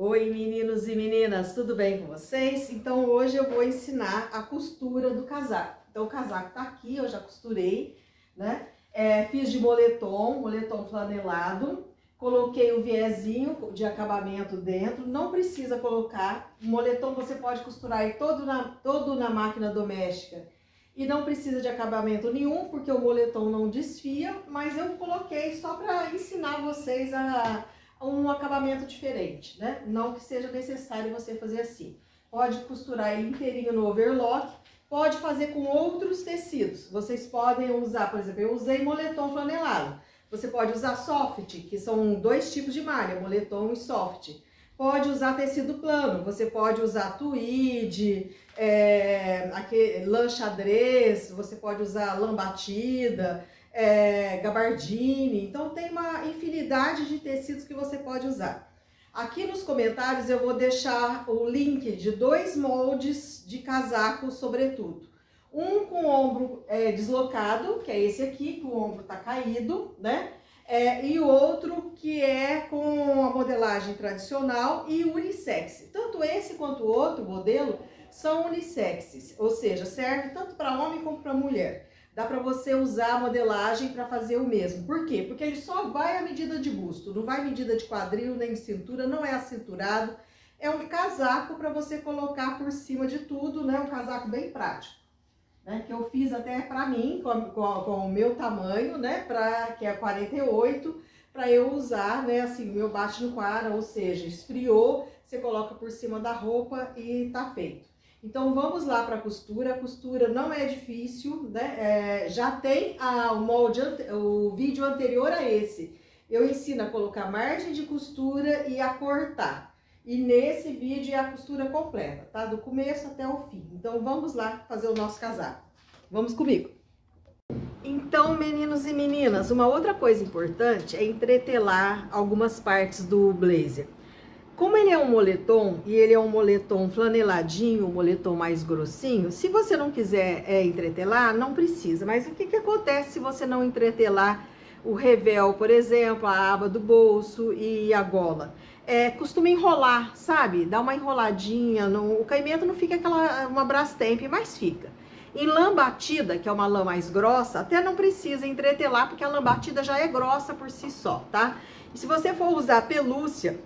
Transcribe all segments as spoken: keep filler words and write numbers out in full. Oi meninos e meninas, tudo bem com vocês? Então hoje eu vou ensinar a costura do casaco. Então o casaco tá aqui, eu já costurei, né? É, fiz de moletom, moletom flanelado, coloquei o viezinho de acabamento dentro, não precisa colocar, o moletom você pode costurar aí todo na, todo na máquina doméstica e não precisa de acabamento nenhum, porque o moletom não desfia, mas eu coloquei só para ensinar vocês a... um acabamento diferente, né? Não que seja necessário você fazer assim. Pode costurar inteirinho no overlock, pode fazer com outros tecidos. Vocês podem usar, por exemplo, eu usei moletom flanelado. Você pode usar soft, que são dois tipos de malha, moletom e soft. Pode usar tecido plano, você pode usar tweed, é, aquele, lã xadrez, você pode usar lã batida, É, gabardine, então tem uma infinidade de tecidos que você pode usar. Aqui nos comentários eu vou deixar o link de dois moldes de casaco sobretudo. Um com o ombro é, deslocado, que é esse aqui, que o ombro tá caído, né? É, e o outro que é com a modelagem tradicional e unissex. Tanto esse quanto o outro modelo são unissexes, ou seja, serve tanto para homem como para mulher. Dá para você usar a modelagem para fazer o mesmo. Por quê? Porque ele só vai à medida de busto, não vai à medida de quadril, nem cintura, não é acinturado. É um casaco para você colocar por cima de tudo, né? Um casaco bem prático, né? Que eu fiz até para mim, com, com, com o meu tamanho, né? Pra, que é quarenta e oito, para eu usar, né? Assim, o meu bate-no-quara, ou seja, esfriou, você coloca por cima da roupa e tá feito. Então vamos lá para a costura. A costura não é difícil, né? É, já tem a, o, molde, o vídeo anterior a esse. Eu ensino a colocar margem de costura e a cortar. E nesse vídeo é a costura completa, tá? Do começo até o fim. Então vamos lá fazer o nosso casaco. Vamos comigo. Então, meninos e meninas, uma outra coisa importante é entretelar algumas partes do blazer. Como ele é um moletom, e ele é um moletom flaneladinho, um moletom mais grossinho, se você não quiser é, entretelar, não precisa. Mas o que, que acontece se você não entretelar o revel, por exemplo, a aba do bolso e a gola? É, costuma enrolar, sabe? Dá uma enroladinha, não, o caimento não fica aquela, uma brastemp, mas fica. Em lã batida, que é uma lã mais grossa, até não precisa entretelar, porque a lã batida já é grossa por si só, tá? E se você for usar pelúcia,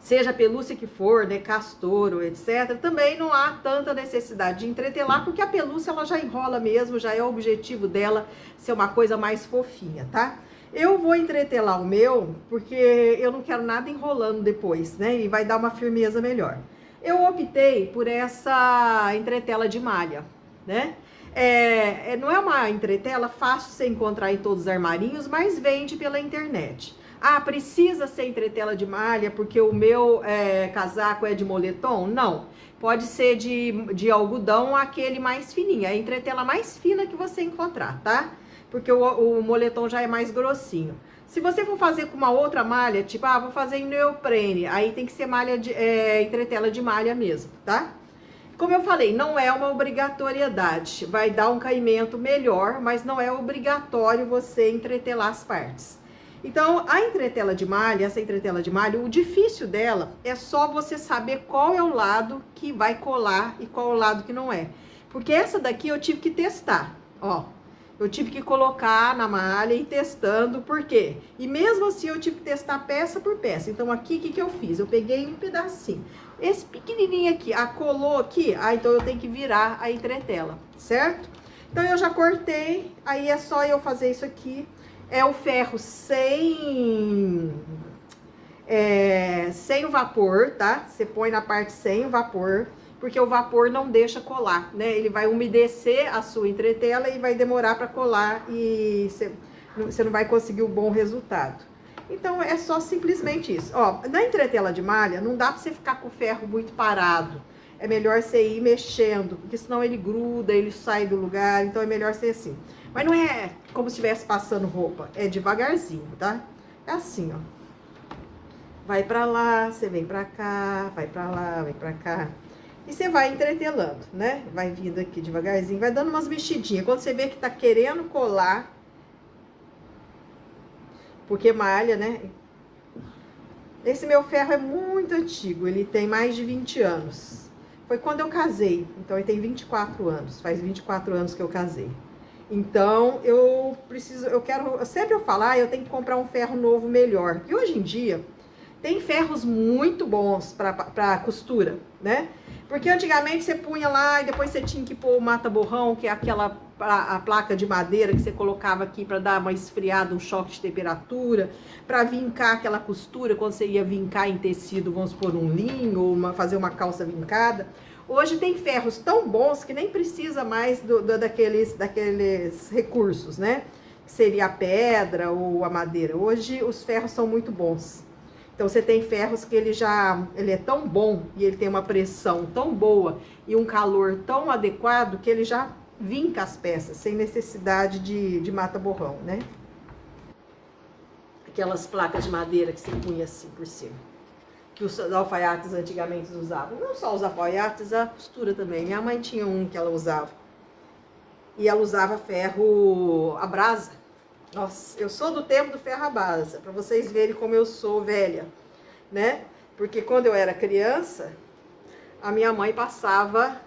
seja a pelúcia que for, né, castouro, etcétera, também não há tanta necessidade de entretelar, porque a pelúcia ela já enrola mesmo, já é o objetivo dela ser uma coisa mais fofinha, tá? Eu vou entretelar o meu, porque eu não quero nada enrolando depois, né, e vai dar uma firmeza melhor. Eu optei por essa entretela de malha, né? É, não é uma entretela fácil de você encontrar em todos os armarinhos, mas vende pela internet. Ah, precisa ser entretela de malha porque o meu é, casaco é de moletom? Não, pode ser de, de algodão, aquele mais fininho, a entretela mais fina que você encontrar, tá? Porque o, o moletom já é mais grossinho. Se você for fazer com uma outra malha, tipo, ah, vou fazer em neoprene, aí tem que ser malha de, é, entretela de malha mesmo, tá? Como eu falei, não é uma obrigatoriedade, vai dar um caimento melhor, mas não é obrigatório você entretelar as partes. Então, a entretela de malha, essa entretela de malha, o difícil dela é só você saber qual é o lado que vai colar e qual é o lado que não é. Porque essa daqui eu tive que testar, ó. Eu tive que colocar na malha e ir testando, por quê? E mesmo assim eu tive que testar peça por peça. Então, aqui, o que que eu fiz? Eu peguei um pedacinho. Esse pequenininho aqui, a colou aqui, ah, então eu tenho que virar a entretela, certo? Então, eu já cortei, aí é só eu fazer isso aqui. É o ferro sem, é, sem o vapor, tá? Você põe na parte sem o vapor, porque o vapor não deixa colar, né? Ele vai umedecer a sua entretela e vai demorar para colar e você não vai conseguir um bom resultado. Então, é só simplesmente isso. Ó, na entretela de malha, não dá para você ficar com o ferro muito parado. É melhor você ir mexendo, porque senão ele gruda, ele sai do lugar, então é melhor ser assim. Mas não é como se estivesse passando roupa, é devagarzinho, tá? É assim, ó. Vai pra lá, você vem pra cá, vai pra lá, vem pra cá. E você vai entretelando, né? Vai vindo aqui devagarzinho, vai dando umas mexidinhas. Quando você vê que tá querendo colar, porque malha, né? Esse meu ferro é muito antigo, ele tem mais de vinte anos. Foi quando eu casei, então ele tem vinte e quatro anos, faz vinte e quatro anos que eu casei. Então, eu preciso, eu quero, sempre eu falo, ah, eu tenho que comprar um ferro novo melhor. E hoje em dia, tem ferros muito bons para costura, né? Porque antigamente você punha lá e depois você tinha que pôr o mata-borrão, que é aquela a placa de madeira que você colocava aqui para dar uma esfriada, um choque de temperatura, para vincar aquela costura, quando você ia vincar em tecido, vamos pôr um linho, ou uma, fazer uma calça vincada. Hoje tem ferros tão bons que nem precisa mais do, do, daqueles, daqueles recursos, né? Que seria a pedra ou a madeira. Hoje os ferros são muito bons. Então você tem ferros que ele já ele é tão bom e ele tem uma pressão tão boa e um calor tão adequado que ele já vinca as peças, sem necessidade de, de mata-borrão, né? Aquelas placas de madeira que você punha assim por cima, que os alfaiates antigamente usavam. Não só os alfaiates, a costura também. Minha mãe tinha um que ela usava. E ela usava ferro a brasa. Nossa, eu sou do tempo do ferro a brasa, para vocês verem como eu sou velha, né? Porque quando eu era criança, a minha mãe passava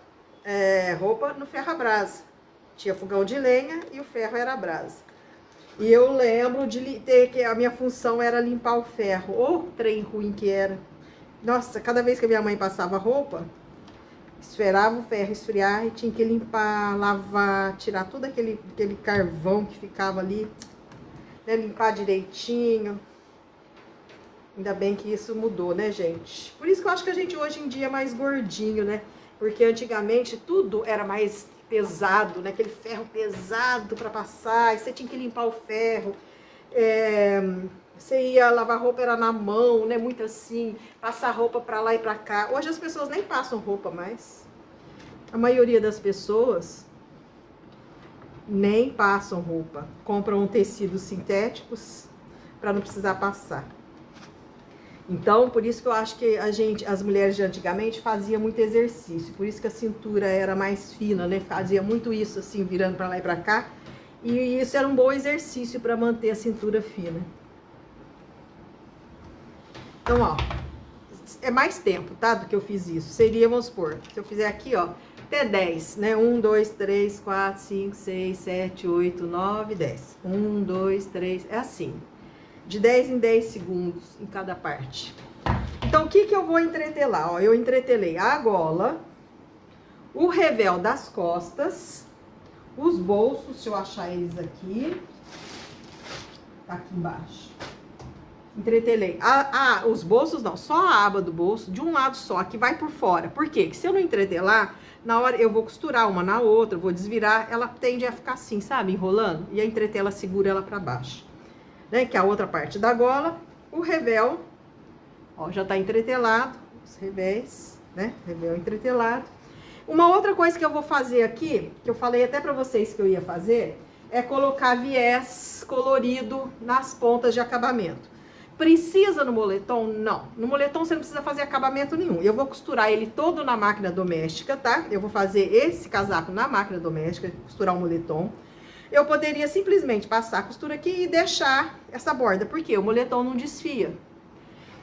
é, roupa no ferro a brasa. Tinha fogão de lenha e o ferro era a brasa. E eu lembro de ter que a minha função era limpar o ferro. Ou trem ruim que era. Nossa, cada vez que a minha mãe passava roupa, esferava o ferro esfriar e tinha que limpar, lavar, tirar todo aquele, aquele carvão que ficava ali, né? Limpar direitinho. Ainda bem que isso mudou, né, gente? Por isso que eu acho que a gente hoje em dia é mais gordinho, né? Porque antigamente tudo era mais pesado, né? Aquele ferro pesado para passar, e você tinha que limpar o ferro. É... Você ia lavar roupa, era na mão, né? Muito assim, passar roupa pra lá e pra cá. Hoje as pessoas nem passam roupa mais. A maioria das pessoas nem passam roupa. Compram tecidos sintéticos pra não precisar passar. Então, por isso que eu acho que a gente, as mulheres de antigamente faziam muito exercício. Por isso que a cintura era mais fina, né? Fazia muito isso assim, virando pra lá e pra cá. E isso era um bom exercício pra manter a cintura fina. Então, ó, é mais tempo, tá, do que eu fiz isso. Seria, vamos supor, se eu fizer aqui, ó, até dez, né? um, dois, três, quatro, cinco, seis, sete, oito, nove, dez. um, dois, três, é assim. De dez em dez segundos em cada parte. Então, o que que eu vou entretelar? Ó, eu entretelei a gola, o revel das costas, os bolsos, se eu achar eles aqui. Tá aqui embaixo. Entretelei. Ah, ah, os bolsos não, só a aba do bolso, de um lado só, que vai por fora. Por quê? Que se eu não entretelar, na hora eu vou costurar uma na outra, vou desvirar, ela tende a ficar assim, sabe? Enrolando. E a entretela segura ela pra baixo. Né? Que é a outra parte da gola. O revel, ó, já tá entretelado. Os revés, né? Revel entretelado. Uma outra coisa que eu vou fazer aqui, que eu falei até pra vocês que eu ia fazer, é colocar viés colorido nas pontas de acabamento. Precisa no moletom? Não. No moletom você não precisa fazer acabamento nenhum. Eu vou costurar ele todo na máquina doméstica, tá? Eu vou fazer esse casaco na máquina doméstica, costurar o moletom. Eu poderia simplesmente passar a costura aqui e deixar essa borda, porque o moletom não desfia,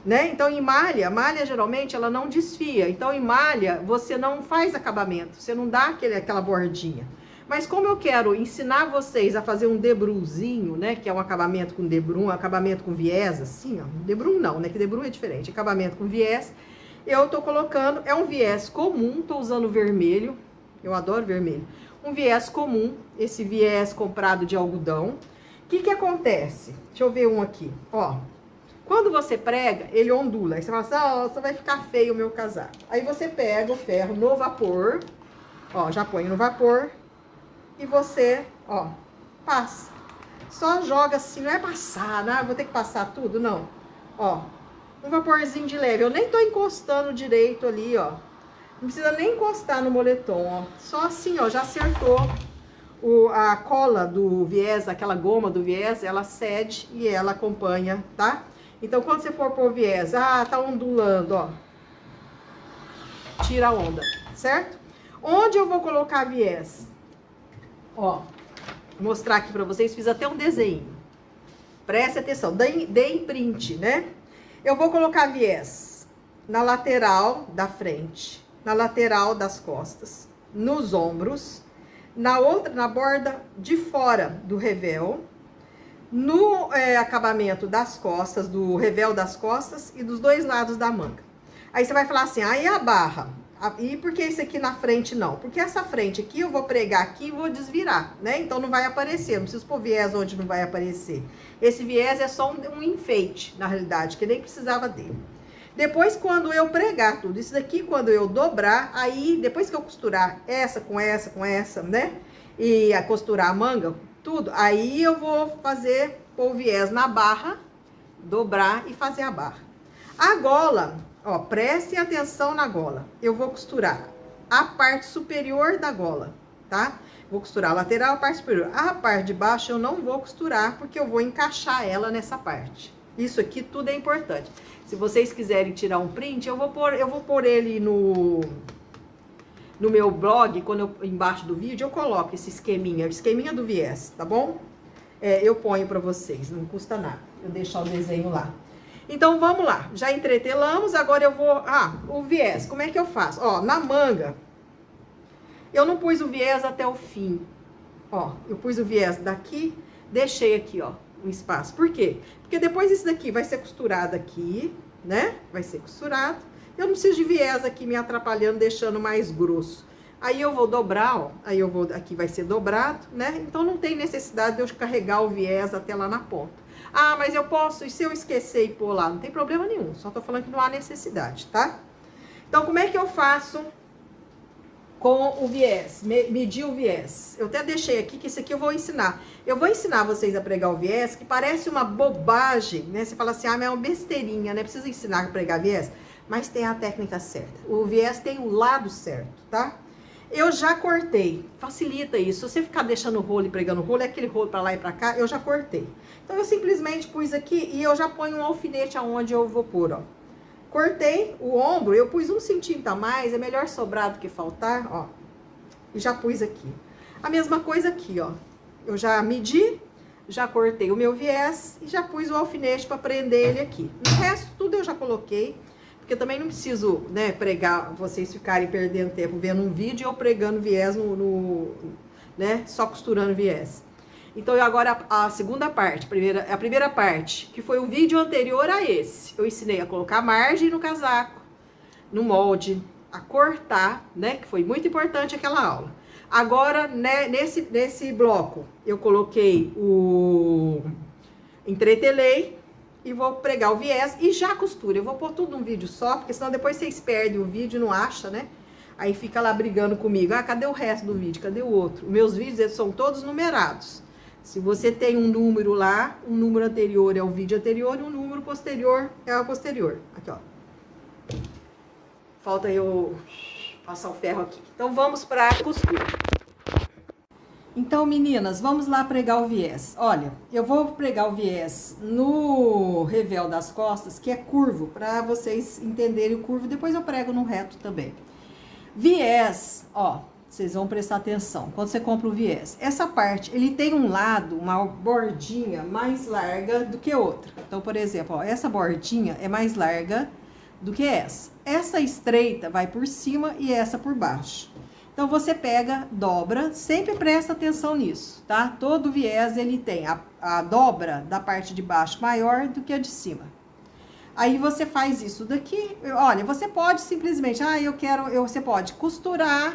né? Então, em malha, malha geralmente ela não desfia. Então, em malha, você não faz acabamento, você não dá aquele, aquela bordinha. Mas como eu quero ensinar vocês a fazer um debruzinho, né? Que é um acabamento com debrum, um acabamento com viés, assim, ó. Debrum não, né? Que debrum é diferente. Acabamento com viés. Eu tô colocando... É um viés comum, tô usando vermelho. Eu adoro vermelho. Um viés comum, esse viés comprado de algodão. O que que acontece? Deixa eu ver um aqui, ó. Quando você prega, ele ondula. Aí você fala assim, ó, só vai ficar feio o meu casaco. Aí você pega o ferro no vapor. Ó, já põe no vapor. E você, ó, passa. Só joga assim, não é passar, né? Vou ter que passar tudo, não. Ó, um vaporzinho de leve. Eu nem tô encostando direito ali, ó. Não precisa nem encostar no moletom, ó. Só assim, ó, já acertou o, a cola do viés, aquela goma do viés, ela cede e ela acompanha, tá? Então, quando você for pôr viés, ah, tá ondulando, ó. Tira a onda, certo? Onde eu vou colocar viés? Ó, vou mostrar aqui pra vocês, fiz até um desenho. Presta atenção, dê, dê em print, né? Eu vou colocar viés na lateral da frente, na lateral das costas, nos ombros, na outra, na borda de fora do revel, no é, acabamento das costas, do revel das costas e dos dois lados da manga. Aí você vai falar assim, aí ah, a barra, ah, e por que isso aqui na frente não? Porque essa frente aqui eu vou pregar aqui e vou desvirar, né? Então não vai aparecer, não preciso pôr viés onde não vai aparecer. Esse viés é só um, um enfeite, na realidade, que nem precisava dele. Depois, quando eu pregar tudo isso daqui, quando eu dobrar, aí depois que eu costurar essa com essa, com essa, né? E a costurar a manga, tudo, aí eu vou fazer, pôr o viés na barra, dobrar e fazer a barra. A gola... Ó, prestem atenção na gola. Eu vou costurar a parte superior da gola, tá? Vou costurar a lateral, a parte superior. A parte de baixo eu não vou costurar, porque eu vou encaixar ela nessa parte. Isso aqui tudo é importante. Se vocês quiserem tirar um print, eu vou pôr, eu vou pôr ele no, no meu blog, quando eu, embaixo do vídeo, eu coloco esse esqueminha, esqueminha do viés, tá bom? É, eu ponho pra vocês, não custa nada. Eu deixar o desenho lá. Então, vamos lá. Já entretelamos, agora eu vou... Ah, o viés, como é que eu faço? Ó, na manga, eu não pus o viés até o fim. Ó, eu pus o viés daqui, deixei aqui, ó, um espaço. Por quê? Porque depois isso daqui vai ser costurado aqui, né? Vai ser costurado. Eu não preciso de viés aqui me atrapalhando, deixando mais grosso. Aí eu vou dobrar, ó. Aí eu vou... Aqui vai ser dobrado, né? Então, não tem necessidade de eu carregar o viés até lá na ponta. Ah, mas eu posso, e se eu esquecer e pôr lá? Não tem problema nenhum, só tô falando que não há necessidade, tá? Então, como é que eu faço com o viés, me, medir o viés? Eu até deixei aqui, que isso aqui eu vou ensinar. Eu vou ensinar vocês a pregar o viés, que parece uma bobagem, né? Você fala assim, ah, mas é uma besteirinha, né? Precisa ensinar a pregar viés? Mas tem a técnica certa. O viés tem o lado certo, tá? Eu já cortei, facilita isso. Se você ficar deixando o rolo e pregando o rolo, é aquele rolo pra lá e pra cá, eu já cortei. Então, eu simplesmente pus aqui e eu já ponho um alfinete aonde eu vou pôr, ó. Cortei o ombro, eu pus um centímetro a mais, é melhor sobrar do que faltar, ó. E já pus aqui. A mesma coisa aqui, ó. Eu já medi, já cortei o meu viés e já pus o alfinete pra prender ele aqui. O resto, tudo eu já coloquei. Porque eu também não preciso, né, pregar, vocês ficarem perdendo tempo vendo um vídeo ou pregando viés no, no, né, só costurando viés. Então, eu agora, a, a segunda parte, a primeira, a primeira parte, que foi o vídeo anterior a esse. Eu ensinei a colocar margem no casaco, no molde, a cortar, né, que foi muito importante aquela aula. Agora, né, nesse, nesse bloco, eu coloquei o... entretelei. E vou pregar o viés e já costura. Eu vou pôr tudo num vídeo só, porque senão depois vocês perdem o vídeo, não acha, né? Aí fica lá brigando comigo. Ah, cadê o resto do vídeo? Cadê o outro? Meus vídeos, eles são todos numerados. Se você tem um número lá, um número anterior é o vídeo anterior e um número posterior é o posterior. Aqui, ó. Falta eu passar o ferro aqui. Então, vamos pra costura. Então, meninas, vamos lá pregar o viés. Olha, eu vou pregar o viés no revel das costas, que é curvo, para vocês entenderem o curvo. Depois eu prego no reto também. Viés, ó, vocês vão prestar atenção. Quando você compra o viés, essa parte, ele tem um lado, uma bordinha mais larga do que outra. Então, por exemplo, ó, essa bordinha é mais larga do que essa. Essa estreita vai por cima e essa por baixo. Então, você pega, dobra, sempre presta atenção nisso, tá? Todo viés, ele tem a, a dobra da parte de baixo maior do que a de cima. Aí, você faz isso daqui. Olha, você pode simplesmente, ah, eu quero, eu, você pode costurar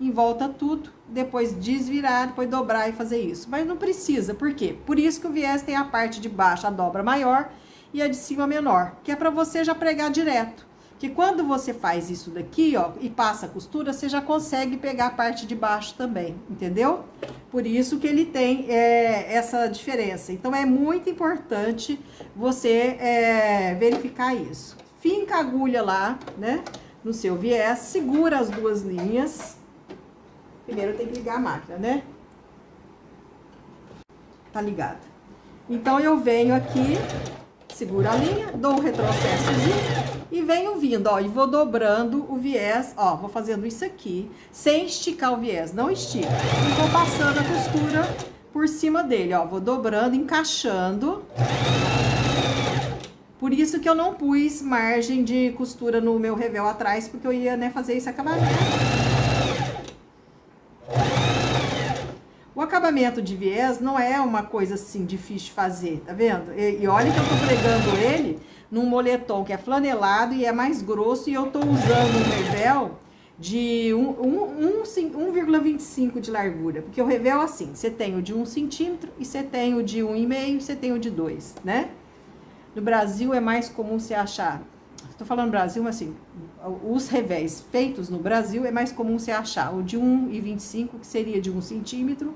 em volta tudo, depois desvirar, depois dobrar e fazer isso. Mas não precisa, por quê? Por isso que o viés tem a parte de baixo, a dobra maior e a de cima menor, que é pra você já pregar direto. Que quando você faz isso daqui, ó, e passa a costura, você já consegue pegar a parte de baixo também, entendeu? Por isso que ele tem é, essa diferença. Então, é muito importante você é, verificar isso. Finca a agulha lá, né, no seu viés, segura as duas linhas. Primeiro tem que ligar a máquina, né? Tá ligada. Então, eu venho aqui, seguro a linha, dou um retrocessozinho. E venho vindo, ó, e vou dobrando o viés, ó, vou fazendo isso aqui, sem esticar o viés, não estica. E vou passando a costura por cima dele, ó, vou dobrando, encaixando. Por isso que eu não pus margem de costura no meu revel atrás, porque eu ia, né, fazer esse acabamento. O acabamento de viés não é uma coisa, assim, difícil de fazer, tá vendo? E, e olha que eu tô pregando ele num moletom que é flanelado e é mais grosso, e eu tô usando um revel de um vírgula vinte e cinco de largura, porque o revel assim, você tem o de um centímetro e você tem o de um e meio, você tem o de dois, né? No Brasil é mais comum você achar, estou falando Brasil, mas assim, os revés feitos no Brasil é mais comum você achar o de um e vinte e cinco, que seria de um centímetro,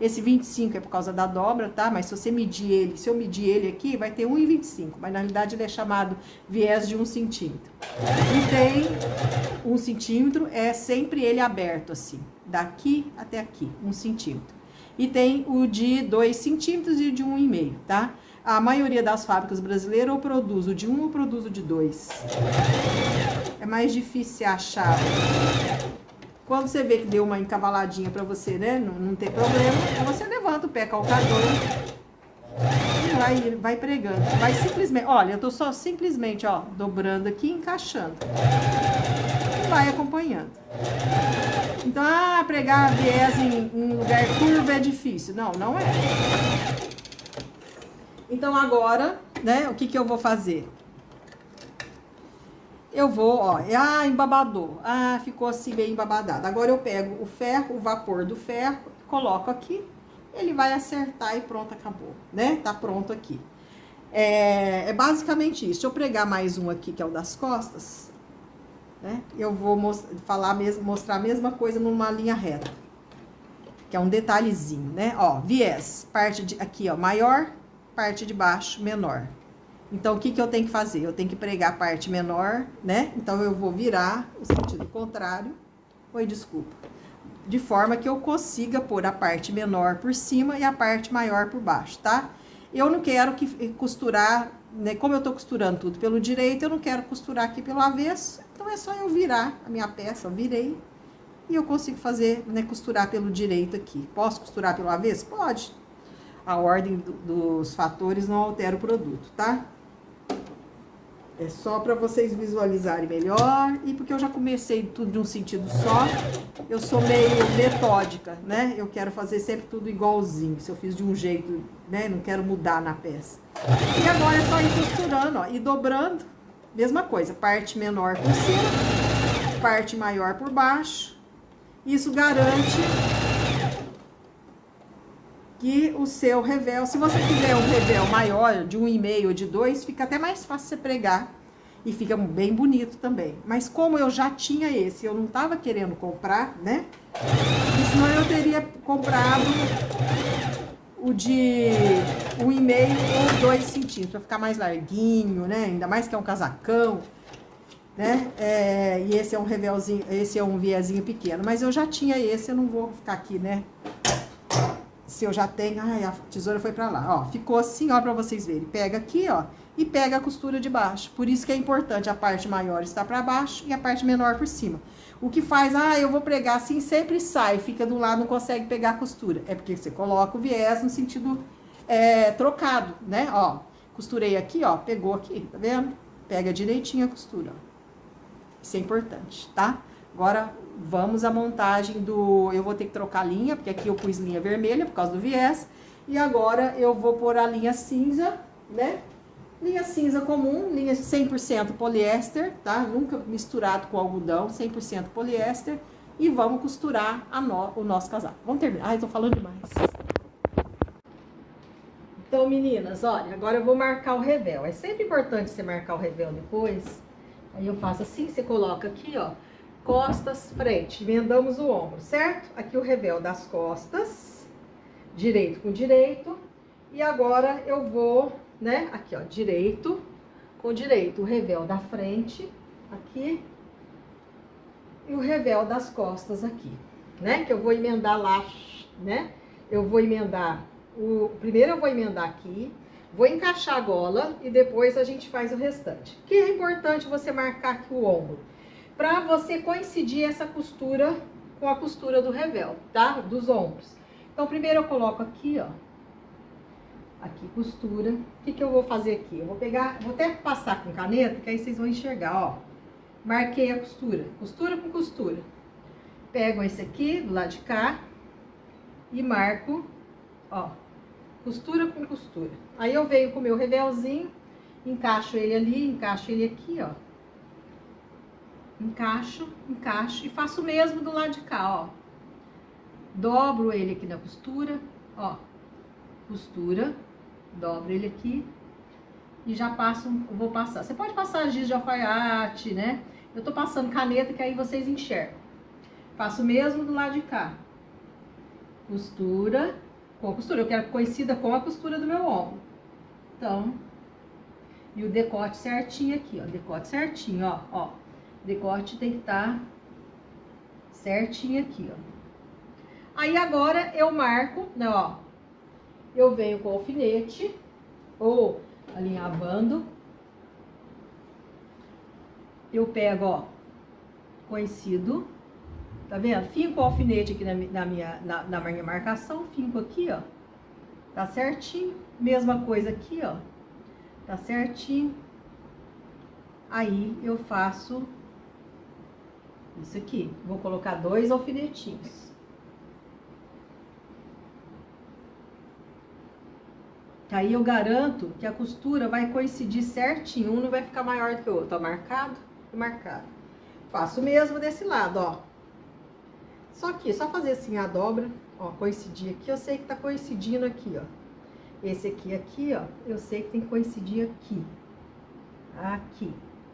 esse vinte e cinco é por causa da dobra, tá? Mas se você medir ele, se eu medir ele aqui, vai ter um e vinte e cinco, mas na realidade ele é chamado viés de um centímetro. E tem um centímetro, é sempre ele aberto assim, daqui até aqui, um centímetro. E tem o de dois centímetros e o de um e meio, tá? A maioria das fábricas brasileiras ou produz o de um ou produz o de dois. É mais difícil achar. Quando você vê que deu uma encavaladinha pra você, né, não, não ter problema, você levanta o pé calcador e vai, vai pregando. Vai simplesmente, olha, eu tô só simplesmente, ó, dobrando aqui e encaixando. E vai acompanhando. Então, ah, pregar viés em, em lugar curvo é difícil. Não, não é. Então, agora, né, o que que eu vou fazer? Eu vou, ó, ah, embabadou, ah, ficou assim bem embabadado. Agora eu pego o ferro, o vapor do ferro, coloco aqui, ele vai acertar e pronto, acabou, né? Tá pronto aqui. É, é basicamente isso. Deixa eu pregar mais um aqui, que é o das costas, né? Eu vou mostrar, falar mesmo, mostrar a mesma coisa numa linha reta, que é um detalhezinho, né? Ó, viés, parte de, aqui, ó, maior, parte de baixo, menor. Então, o que que eu tenho que fazer? Eu tenho que pregar a parte menor, né? Então, eu vou virar o sentido contrário. Oi, desculpa. De forma que eu consiga pôr a parte menor por cima e a parte maior por baixo, tá? Eu não quero que costurar, né? Como eu tô costurando tudo pelo direito, eu não quero costurar aqui pelo avesso. Então, é só eu virar a minha peça, eu virei. E eu consigo fazer, né? Costurar pelo direito aqui. Posso costurar pelo avesso? Pode. A ordem do, dos fatores não altera o produto, tá? É só para vocês visualizarem melhor, e porque eu já comecei tudo de um sentido só, eu sou meio metódica, né? Eu quero fazer sempre tudo igualzinho, se eu fiz de um jeito, né? Não quero mudar na peça. E agora é só ir costurando, ó, e dobrando, mesma coisa, parte menor por cima, parte maior por baixo. Isso garante que o seu revel, se você quiser um revel maior, de um e meio ou de dois, fica até mais fácil você pregar e fica bem bonito também. Mas como eu já tinha esse, eu não tava querendo comprar, né? Porque senão eu teria comprado o de um e meio ou dois centímetros, pra ficar mais larguinho, né? Ainda mais que é um casacão, né? É, e esse é um revelzinho, esse é um viezinho pequeno. Mas eu já tinha esse, eu não vou ficar aqui, né? Se eu já tenho... Ai, a tesoura foi pra lá, ó. Ficou assim, ó, pra vocês verem. Pega aqui, ó, e pega a costura de baixo. Por isso que é importante a parte maior estar pra baixo e a parte menor por cima. O que faz... Ah, eu vou pregar assim, sempre sai, fica do lado, não consegue pegar a costura. É porque você coloca o viés no sentido é, trocado, né? Ó, costurei aqui, ó, pegou aqui, tá vendo? Pega direitinho a costura, ó. Isso é importante, tá? Agora... Vamos à montagem do... Eu vou ter que trocar linha, porque aqui eu pus linha vermelha por causa do viés. E agora eu vou pôr a linha cinza, né? Linha cinza comum, linha cem por cento poliéster, tá? Nunca misturado com algodão, cem por cento poliéster. E vamos costurar a no... o nosso casaco. Vamos terminar. Ai, tô falando demais. Então, meninas, olha, agora eu vou marcar o revel. É sempre importante você marcar o revel depois. Aí eu faço assim, você coloca aqui, ó. Costas, frente, emendamos o ombro, certo? Aqui o revel das costas, direito com direito, e agora eu vou, né, aqui ó, direito com direito, o revel da frente, aqui, e o revel das costas aqui, né, que eu vou emendar lá, né, eu vou emendar, o primeiro eu vou emendar aqui, vou encaixar a gola, e depois a gente faz o restante, que é importante você marcar aqui o ombro, pra você coincidir essa costura com a costura do revel, tá? Dos ombros. Então, primeiro eu coloco aqui, ó, aqui costura. O que que eu vou fazer aqui? Eu vou pegar, vou até passar com caneta, que aí vocês vão enxergar, ó. Marquei a costura, costura com costura. Pego esse aqui, do lado de cá, e marco, ó, costura com costura. Aí eu venho com o meu revelzinho, encaixo ele ali, encaixo ele aqui, ó. Encaixo, encaixo e faço o mesmo do lado de cá, ó. Dobro ele aqui na costura, ó, costura, dobro ele aqui e já passo, vou passar. Você pode passar giz de alfaiate, né? Eu tô passando caneta que aí vocês enxergam. Faço o mesmo do lado de cá. Costura com a costura, eu quero que coincida com a costura do meu ombro. Então, e o decote certinho aqui, ó, decote certinho, ó, ó. Decote tem que estar certinho aqui, ó. Aí agora eu marco, né, ó, eu venho com o alfinete, ou alinhavando, eu pego, ó, coincido, tá vendo? Finco o alfinete aqui na, na, minha, na, na minha marcação, finco aqui, ó, tá certinho, mesma coisa aqui, ó, tá certinho, aí eu faço isso aqui, vou colocar dois alfinetinhos. Que aí eu garanto que a costura vai coincidir certinho, um não vai ficar maior do que o outro, ó, marcado e marcado. Faço o mesmo desse lado, ó. Só que, só fazer assim a dobra, ó, coincidir aqui, eu sei que tá coincidindo aqui, ó. Esse aqui, aqui, ó, eu sei que tem que coincidir aqui. Aqui.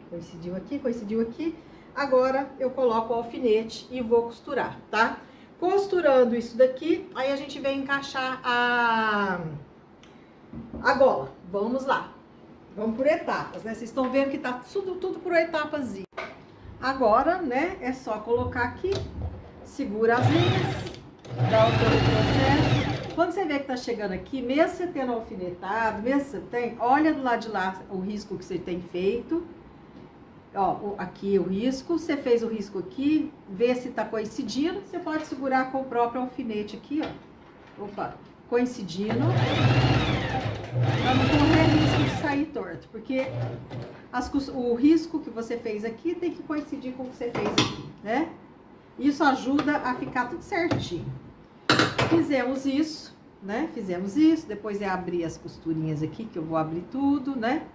Coincidiu aqui, coincidiu aqui. Agora, eu coloco o alfinete e vou costurar, tá? Costurando isso daqui, aí a gente vem encaixar a... a gola. Vamos lá, vamos por etapas, né? Vocês estão vendo que tá tudo, tudo por etapas. Agora, né, é só colocar aqui, segura as linhas, dá o teu processo. Quando você vê que tá chegando aqui, mesmo você tendo alfinetado, mesmo você tem, olha do lado de lá o risco que você tem feito. Ó, aqui o risco, você fez o risco aqui, vê se tá coincidindo, você pode segurar com o próprio alfinete aqui, ó. Opa, coincidindo. Pra não correr risco de sair torto, porque as, o risco que você fez aqui tem que coincidir com o que você fez aqui, né? Isso ajuda a ficar tudo certinho. Fizemos isso, né? Fizemos isso, depois é abrir as costurinhas aqui, que eu vou abrir tudo, né?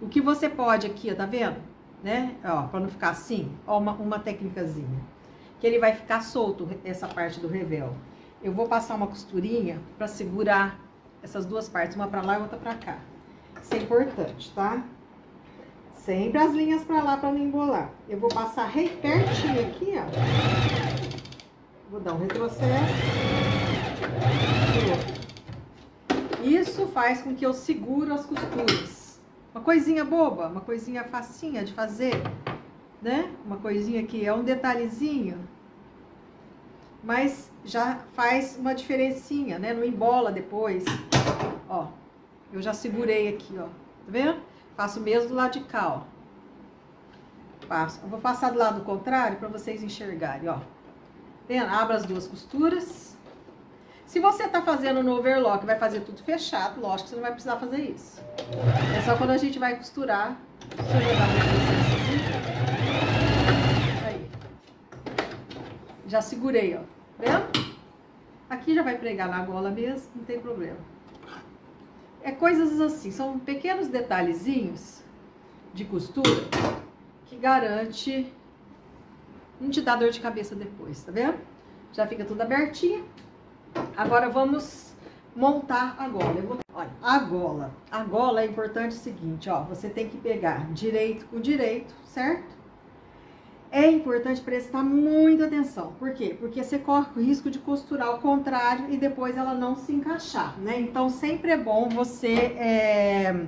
O que você pode aqui, ó, tá vendo? Né? Ó, pra não ficar assim, ó, uma, uma técnicazinha. Que ele vai ficar solto, essa parte do revel. Eu vou passar uma costurinha pra segurar essas duas partes, uma pra lá e outra pra cá. Isso é importante, tá? Sempre as linhas pra lá pra não embolar. Eu vou passar rei pertinho aqui, ó. Vou dar um retrocesso. Isso faz com que eu seguro as costuras. Uma coisinha boba, uma coisinha facinha de fazer, né? Uma coisinha que é um detalhezinho. Mas já faz uma diferencinha, né? Não embola depois. Ó, eu já segurei aqui, ó. Tá vendo? Faço o mesmo do lado de cá, ó. Passo. Eu vou passar do lado contrário pra vocês enxergarem, ó. Tá vendo? Abro as duas costuras. Se você tá fazendo no overlock, vai fazer tudo fechado. Lógico que você não vai precisar fazer isso. É só quando a gente vai costurar. Deixa eu dar uma... Aí. Já segurei, ó. Vendo? Aqui já vai pregar na gola mesmo, não tem problema. É coisas assim, são pequenos detalhezinhos de costura que garante não te dá dor de cabeça depois, tá vendo? Já fica tudo abertinho. Agora vamos montar a gola. Eu vou... Olha, a gola. A gola é importante o seguinte, ó, você tem que pegar direito com direito, certo? É importante prestar muita atenção. Por quê? Porque você corre o risco de costurar ao contrário e depois ela não se encaixar, né? Então, sempre é bom você é,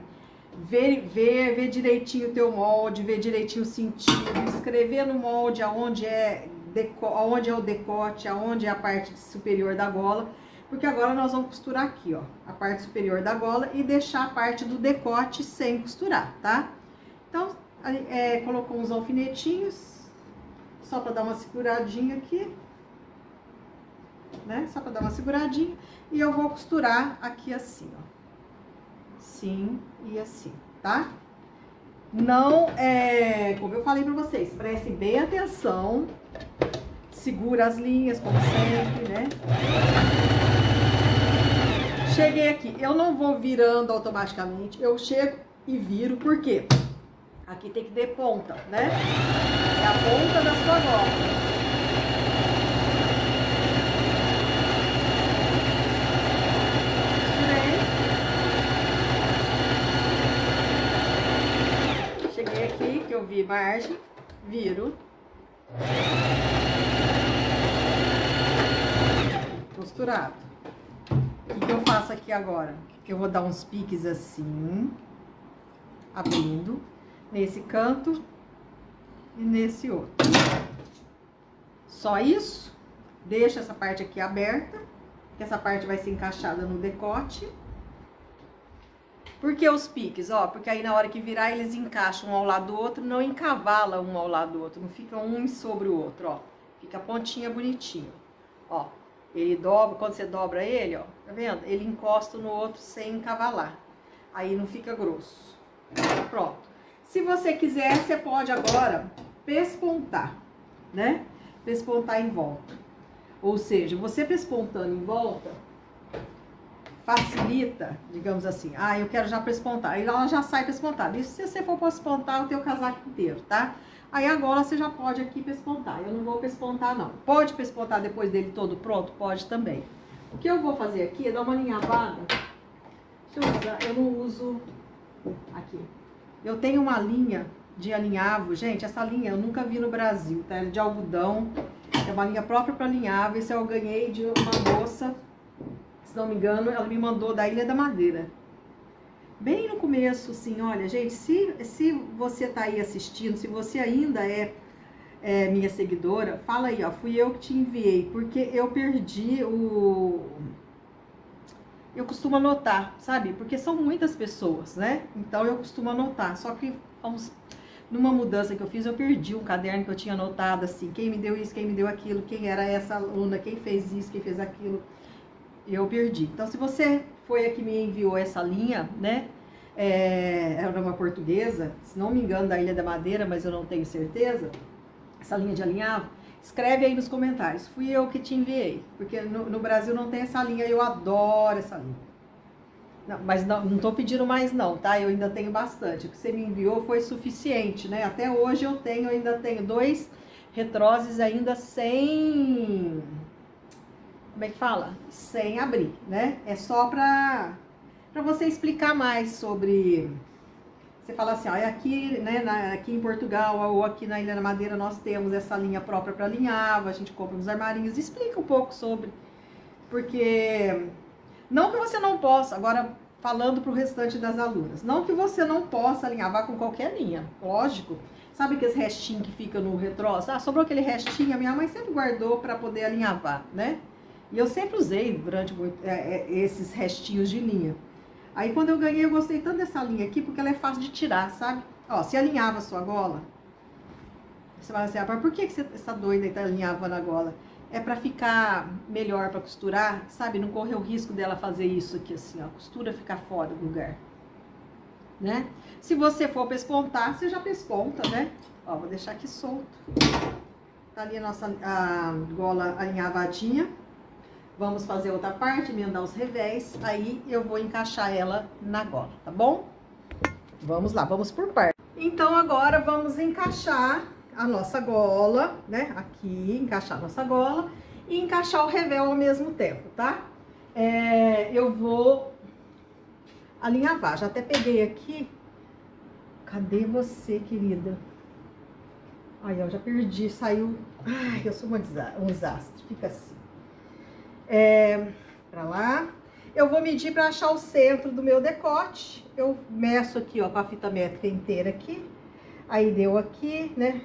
ver, ver, ver direitinho o teu molde, ver direitinho o sentido, escrever no molde aonde é, deco, aonde é o decote, aonde é a parte superior da gola. Porque agora nós vamos costurar aqui, ó, a parte superior da gola e deixar a parte do decote sem costurar, tá? Então, é, colocou uns alfinetinhos. Só pra dar uma seguradinha aqui, né? Só pra dar uma seguradinha. E eu vou costurar aqui assim, ó. assim e assim, tá? Não, é, como eu falei pra vocês, preste bem atenção, segura as linhas, como sempre, né? Cheguei aqui, eu não vou virando automaticamente, eu chego e viro, por quê? Aqui tem que ter ponta, né? É a ponta da sua gola. Cheguei aqui, que eu vi margem, viro. Costurado. O que eu faço aqui agora? Eu vou dar uns piques assim, abrindo, nesse canto e nesse outro. Só isso. Deixa essa parte aqui aberta, que essa parte vai ser encaixada no decote. Por que os piques? Ó, porque aí na hora que virar eles encaixam um ao lado do outro, não encavala um ao lado do outro, não fica um sobre o outro, ó. Fica a pontinha bonitinha, ó. Ele dobra, quando você dobra ele, ó, tá vendo? Ele encosta no outro sem encavalar, aí não fica grosso. Pronto. Se você quiser, você pode agora pespontar, né? Pespontar em volta. Ou seja, você pespontando em volta... facilita, digamos assim, ah, eu quero já pespontar, aí ela já sai pespontada. Isso se você for pespontar o teu casaco inteiro, tá? Aí agora você já pode aqui pespontar, eu não vou pespontar não. Pode pespontar depois dele todo pronto? Pode também. O que eu vou fazer aqui é dar uma alinhavada, deixa eu usar, eu não uso aqui. Eu tenho uma linha de alinhavo, gente, essa linha eu nunca vi no Brasil, tá? É de algodão, é uma linha própria para alinhavo, esse eu ganhei de uma moça... se não me engano, ela me mandou da Ilha da Madeira. Bem no começo, assim, olha, gente, se, se você tá aí assistindo, se você ainda é, é minha seguidora, fala aí, ó, fui eu que te enviei, porque eu perdi o... Eu costumo anotar, sabe? Porque são muitas pessoas, né? Então, eu costumo anotar, só que, vamos... numa mudança que eu fiz, eu perdi um caderno que eu tinha anotado, assim, quem me deu isso, quem me deu aquilo, quem era essa aluna, quem fez isso, quem fez aquilo... eu perdi. Então, se você foi a que me enviou essa linha, né? É, era uma portuguesa, se não me engano, da Ilha da Madeira, mas eu não tenho certeza. Essa linha de alinhavo, escreve aí nos comentários. Fui eu que te enviei, porque no, no Brasil não tem essa linha, eu adoro essa linha. Não, mas não, não tô pedindo mais não, tá? Eu ainda tenho bastante. O que você me enviou foi suficiente, né? Até hoje eu tenho, ainda tenho dois retroses ainda sem... como é que fala? Sem abrir, né? É só pra, pra você explicar mais sobre... Você fala assim, ó, é aqui, né, na, aqui em Portugal ou aqui na Ilha da Madeira nós temos essa linha própria pra alinhavo, a gente compra nos armarinhos, explica um pouco sobre... Porque... não que você não possa, agora falando pro restante das alunas, não que você não possa alinhavar com qualquer linha, lógico. Sabe aqueles restinhos que fica no retroço? Ah, sobrou aquele restinho, a minha mãe sempre guardou pra poder alinhavar, né? E eu sempre usei durante muito, é, esses restinhos de linha. Aí quando eu ganhei, eu gostei tanto dessa linha aqui, porque ela é fácil de tirar, sabe? Ó, se alinhava a sua gola, você vai assim, ah, mas por que, que você tá doida e tá alinhavando a gola? É pra ficar melhor pra costurar, sabe? Não correr o risco dela fazer isso aqui assim, ó. A costura ficar fora do lugar, né? Se você for pespontar, você já pesponta, né? Ó, vou deixar aqui solto. Tá ali a nossa a gola alinhavadinha. Vamos fazer outra parte, emendar os revés, aí eu vou encaixar ela na gola, tá bom? Vamos lá, vamos por partes. Então, agora vamos encaixar a nossa gola, né? Aqui, encaixar a nossa gola e encaixar o revel ao mesmo tempo, tá? É, eu vou alinhavar, já até peguei aqui. Cadê você, querida? Ai, eu já perdi, saiu... Ai, eu sou um desastre, fica assim. É, pra lá, eu vou medir pra achar o centro do meu decote. Eu meço aqui, ó, com a fita métrica inteira aqui. Aí deu aqui, né?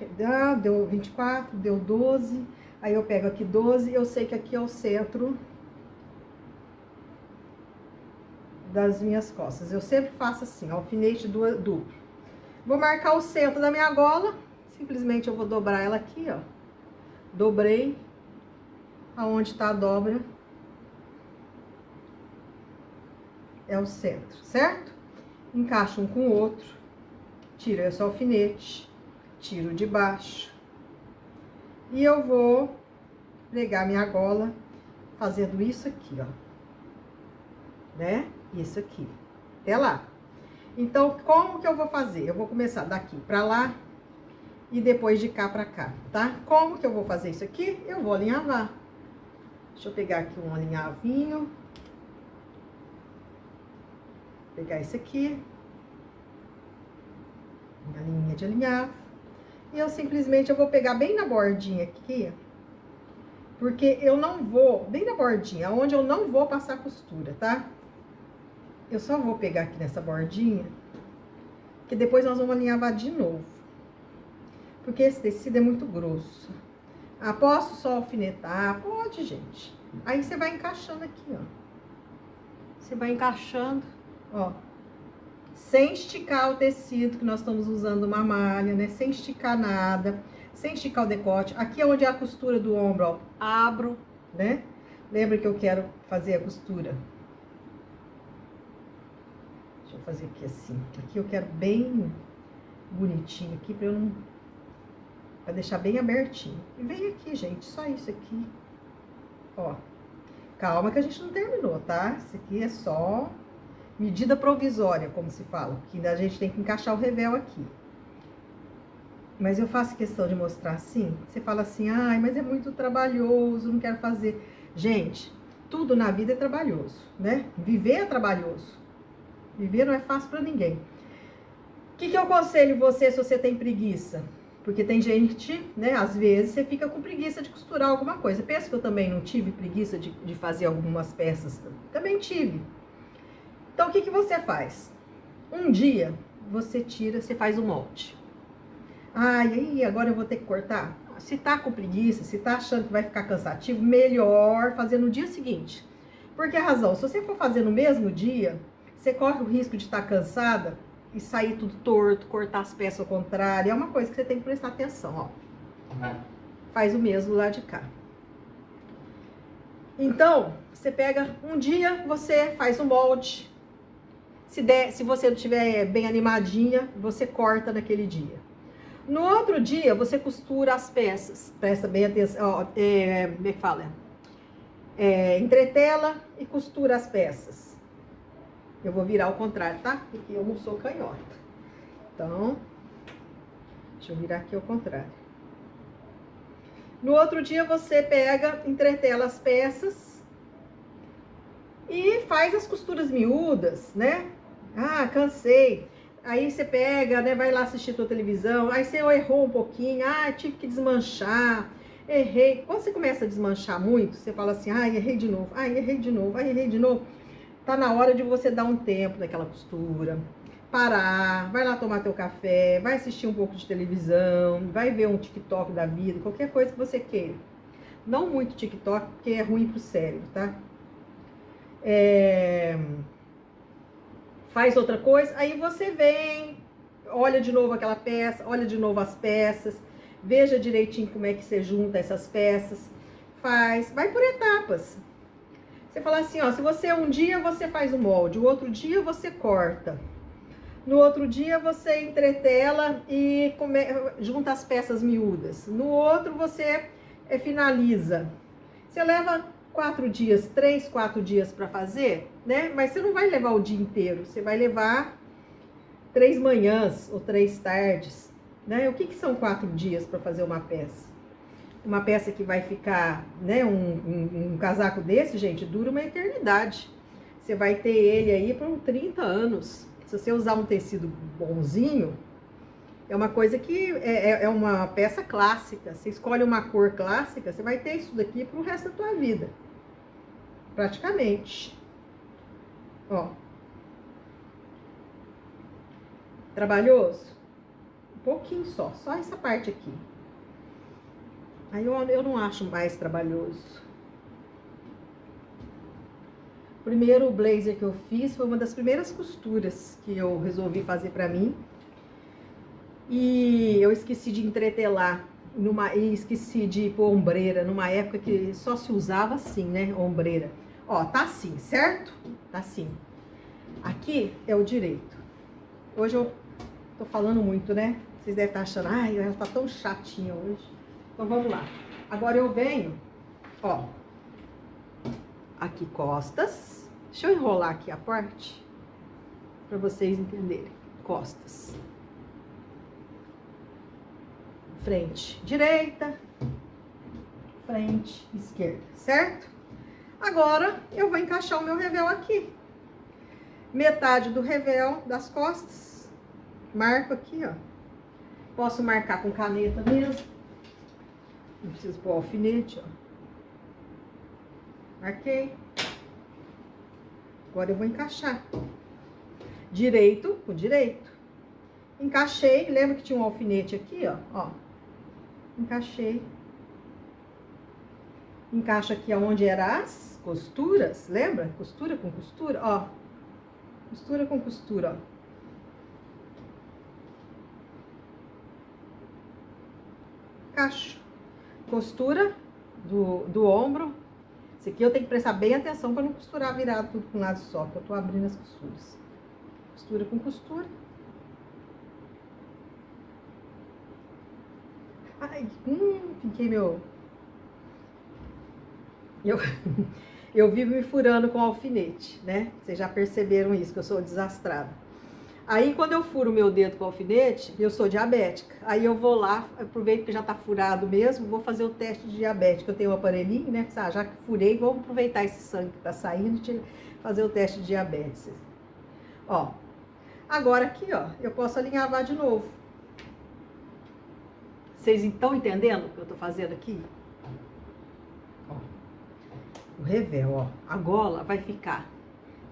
Deu vinte e quatro, deu doze. Aí eu pego aqui doze. Eu sei que aqui é o centro das minhas costas. Eu sempre faço assim, alfinete duplo. Vou marcar o centro da minha gola. Simplesmente eu vou dobrar ela aqui, ó. Dobrei. Aonde tá a dobra é o centro, certo? encaixo um com o outro, tiro esse alfinete, tiro de baixo, e eu vou pregar minha gola fazendo isso aqui, ó, né? Isso aqui, até lá. Então, como que eu vou fazer? Eu vou começar daqui pra lá e depois de cá pra cá, tá? Como que eu vou fazer isso aqui? Eu vou alinhavar. Deixa eu pegar aqui um alinhavinho. Pegar esse aqui. Minha linha de alinhavo. E eu simplesmente eu vou pegar bem na bordinha aqui, porque eu não vou, bem na bordinha, onde eu não vou passar costura, tá? Eu só vou pegar aqui nessa bordinha, que depois nós vamos alinhavar de novo. Porque esse tecido é muito grosso. Ah, posso só alfinetar? Pode, gente. Aí você vai encaixando aqui, ó. Você vai encaixando, ó. Sem esticar o tecido, que nós estamos usando uma malha, né? Sem esticar nada, sem esticar o decote. Aqui é onde é a costura do ombro, ó. Abro, né? Lembra que eu quero fazer a costura. Deixa eu fazer aqui assim. Aqui eu quero bem bonitinho aqui, pra eu não... Pra deixar bem abertinho. E vem aqui, gente, só isso aqui. Ó. Calma que a gente não terminou, tá? Isso aqui é só medida provisória, como se fala. Porque ainda a gente tem que encaixar o revel aqui. Mas eu faço questão de mostrar assim. Você fala assim, ai, mas é muito trabalhoso, não quero fazer. Gente, tudo na vida é trabalhoso, né? Viver é trabalhoso. Viver não é fácil pra ninguém. O que que eu aconselho você se você tem preguiça? Porque tem gente, né, às vezes você fica com preguiça de costurar alguma coisa. Pensa que eu também não tive preguiça de, de fazer algumas peças. Também tive. Então, o que que você faz? Um dia, você tira, você faz um molde. Ah, e aí, agora eu vou ter que cortar? Se tá com preguiça, se tá achando que vai ficar cansativo, melhor fazer no dia seguinte. Porque a razão, se você for fazer no mesmo dia, você corre o risco de estar cansada e sair tudo torto, cortar as peças ao contrário. É uma coisa que você tem que prestar atenção, ó. Faz o mesmo lá de cá. Então, você pega um dia, você faz um molde. Se der, se você não estiver bem animadinha, você corta naquele dia. No outro dia, você costura as peças. Presta bem atenção, ó, é, como é que fala? É, entretela e costura as peças. Eu vou virar ao contrário, tá? Porque eu não sou canhota. Então, deixa eu virar aqui ao contrário. No outro dia, você pega, entretela as peças e faz as costuras miúdas, né? Ah, cansei. Aí você pega, né? Vai lá assistir tua televisão. Aí você errou um pouquinho. Ah, tive que desmanchar. Errei. Quando você começa a desmanchar muito, você fala assim, ah, errei de novo. Ah, errei de novo. Ah, errei de novo. Tá na hora de você dar um tempo naquela costura, parar, vai lá tomar teu café, vai assistir um pouco de televisão, vai ver um TikTok da vida, qualquer coisa que você queira. Não muito TikTok, porque é ruim pro cérebro, tá? É... Faz outra coisa, aí você vem, olha de novo aquela peça, olha de novo as peças, veja direitinho como é que você junta essas peças, faz, vai por etapas. Você fala assim, ó, se você um dia você faz o molde, o outro dia você corta. No outro dia você entretela e come, junta as peças miúdas. No outro você é, finaliza. Você leva quatro dias, três, quatro dias pra fazer, né? Mas você não vai levar o dia inteiro, você vai levar três manhãs ou três tardes, né? O que que são quatro dias pra fazer uma peça? Uma peça que vai ficar, né, um, um, um casaco desse, gente, dura uma eternidade. Você vai ter ele aí por uns trinta anos. Se você usar um tecido bonzinho, é uma coisa que é, é uma peça clássica. Você escolhe uma cor clássica, você vai ter isso daqui pro resto da tua vida. Praticamente. Ó. Trabalhoso? Um pouquinho só, só essa parte aqui. Aí eu, eu não acho mais trabalhoso. O primeiro blazer que eu fiz foi uma das primeiras costuras que eu resolvi fazer pra mim. E eu esqueci de entretelar numa, e esqueci de pôr ombreira, numa época que só se usava assim, né, ombreira. Ó, tá assim, certo? Tá assim. Aqui é o direito. Hoje eu tô falando muito, né? Vocês devem estar achando, ai, ela tá tão chatinha hoje. Então vamos lá. Agora eu venho, ó, aqui costas. Deixa eu enrolar aqui a parte pra vocês entenderem. Costas. Frente direita, frente esquerda, certo? Agora eu vou encaixar o meu revel aqui. Metade do revel das costas, marco aqui, ó. Posso marcar com caneta mesmo. Não preciso pôr alfinete, ó. Marquei. Agora eu vou encaixar. Direito com direito. Encaixei, lembra que tinha um alfinete aqui, ó, ó. Encaixei. Encaixa aqui aonde eram as costuras, lembra? Costura com costura, ó. Costura com costura, ó. Encaixo. Costura do, do ombro. Esse aqui eu tenho que prestar bem atenção para não costurar virado tudo com um lado só, porque eu tô abrindo as costuras. Costura com costura. Ai, hum, fiquei meu... Eu, eu vivo me furando com alfinete, né? Vocês já perceberam isso, que eu sou desastrada. Aí, quando eu furo meu dedo com alfinete, eu sou diabética. Aí eu vou lá, aproveito que já tá furado mesmo, vou fazer o teste de diabética. Eu tenho um aparelhinho, né? Ah, já que furei, vou aproveitar esse sangue que tá saindo e fazer o teste de diabetes. Ó, agora aqui, ó, eu posso alinhavar de novo. Vocês estão entendendo o que eu tô fazendo aqui? O revel, ó, a gola vai ficar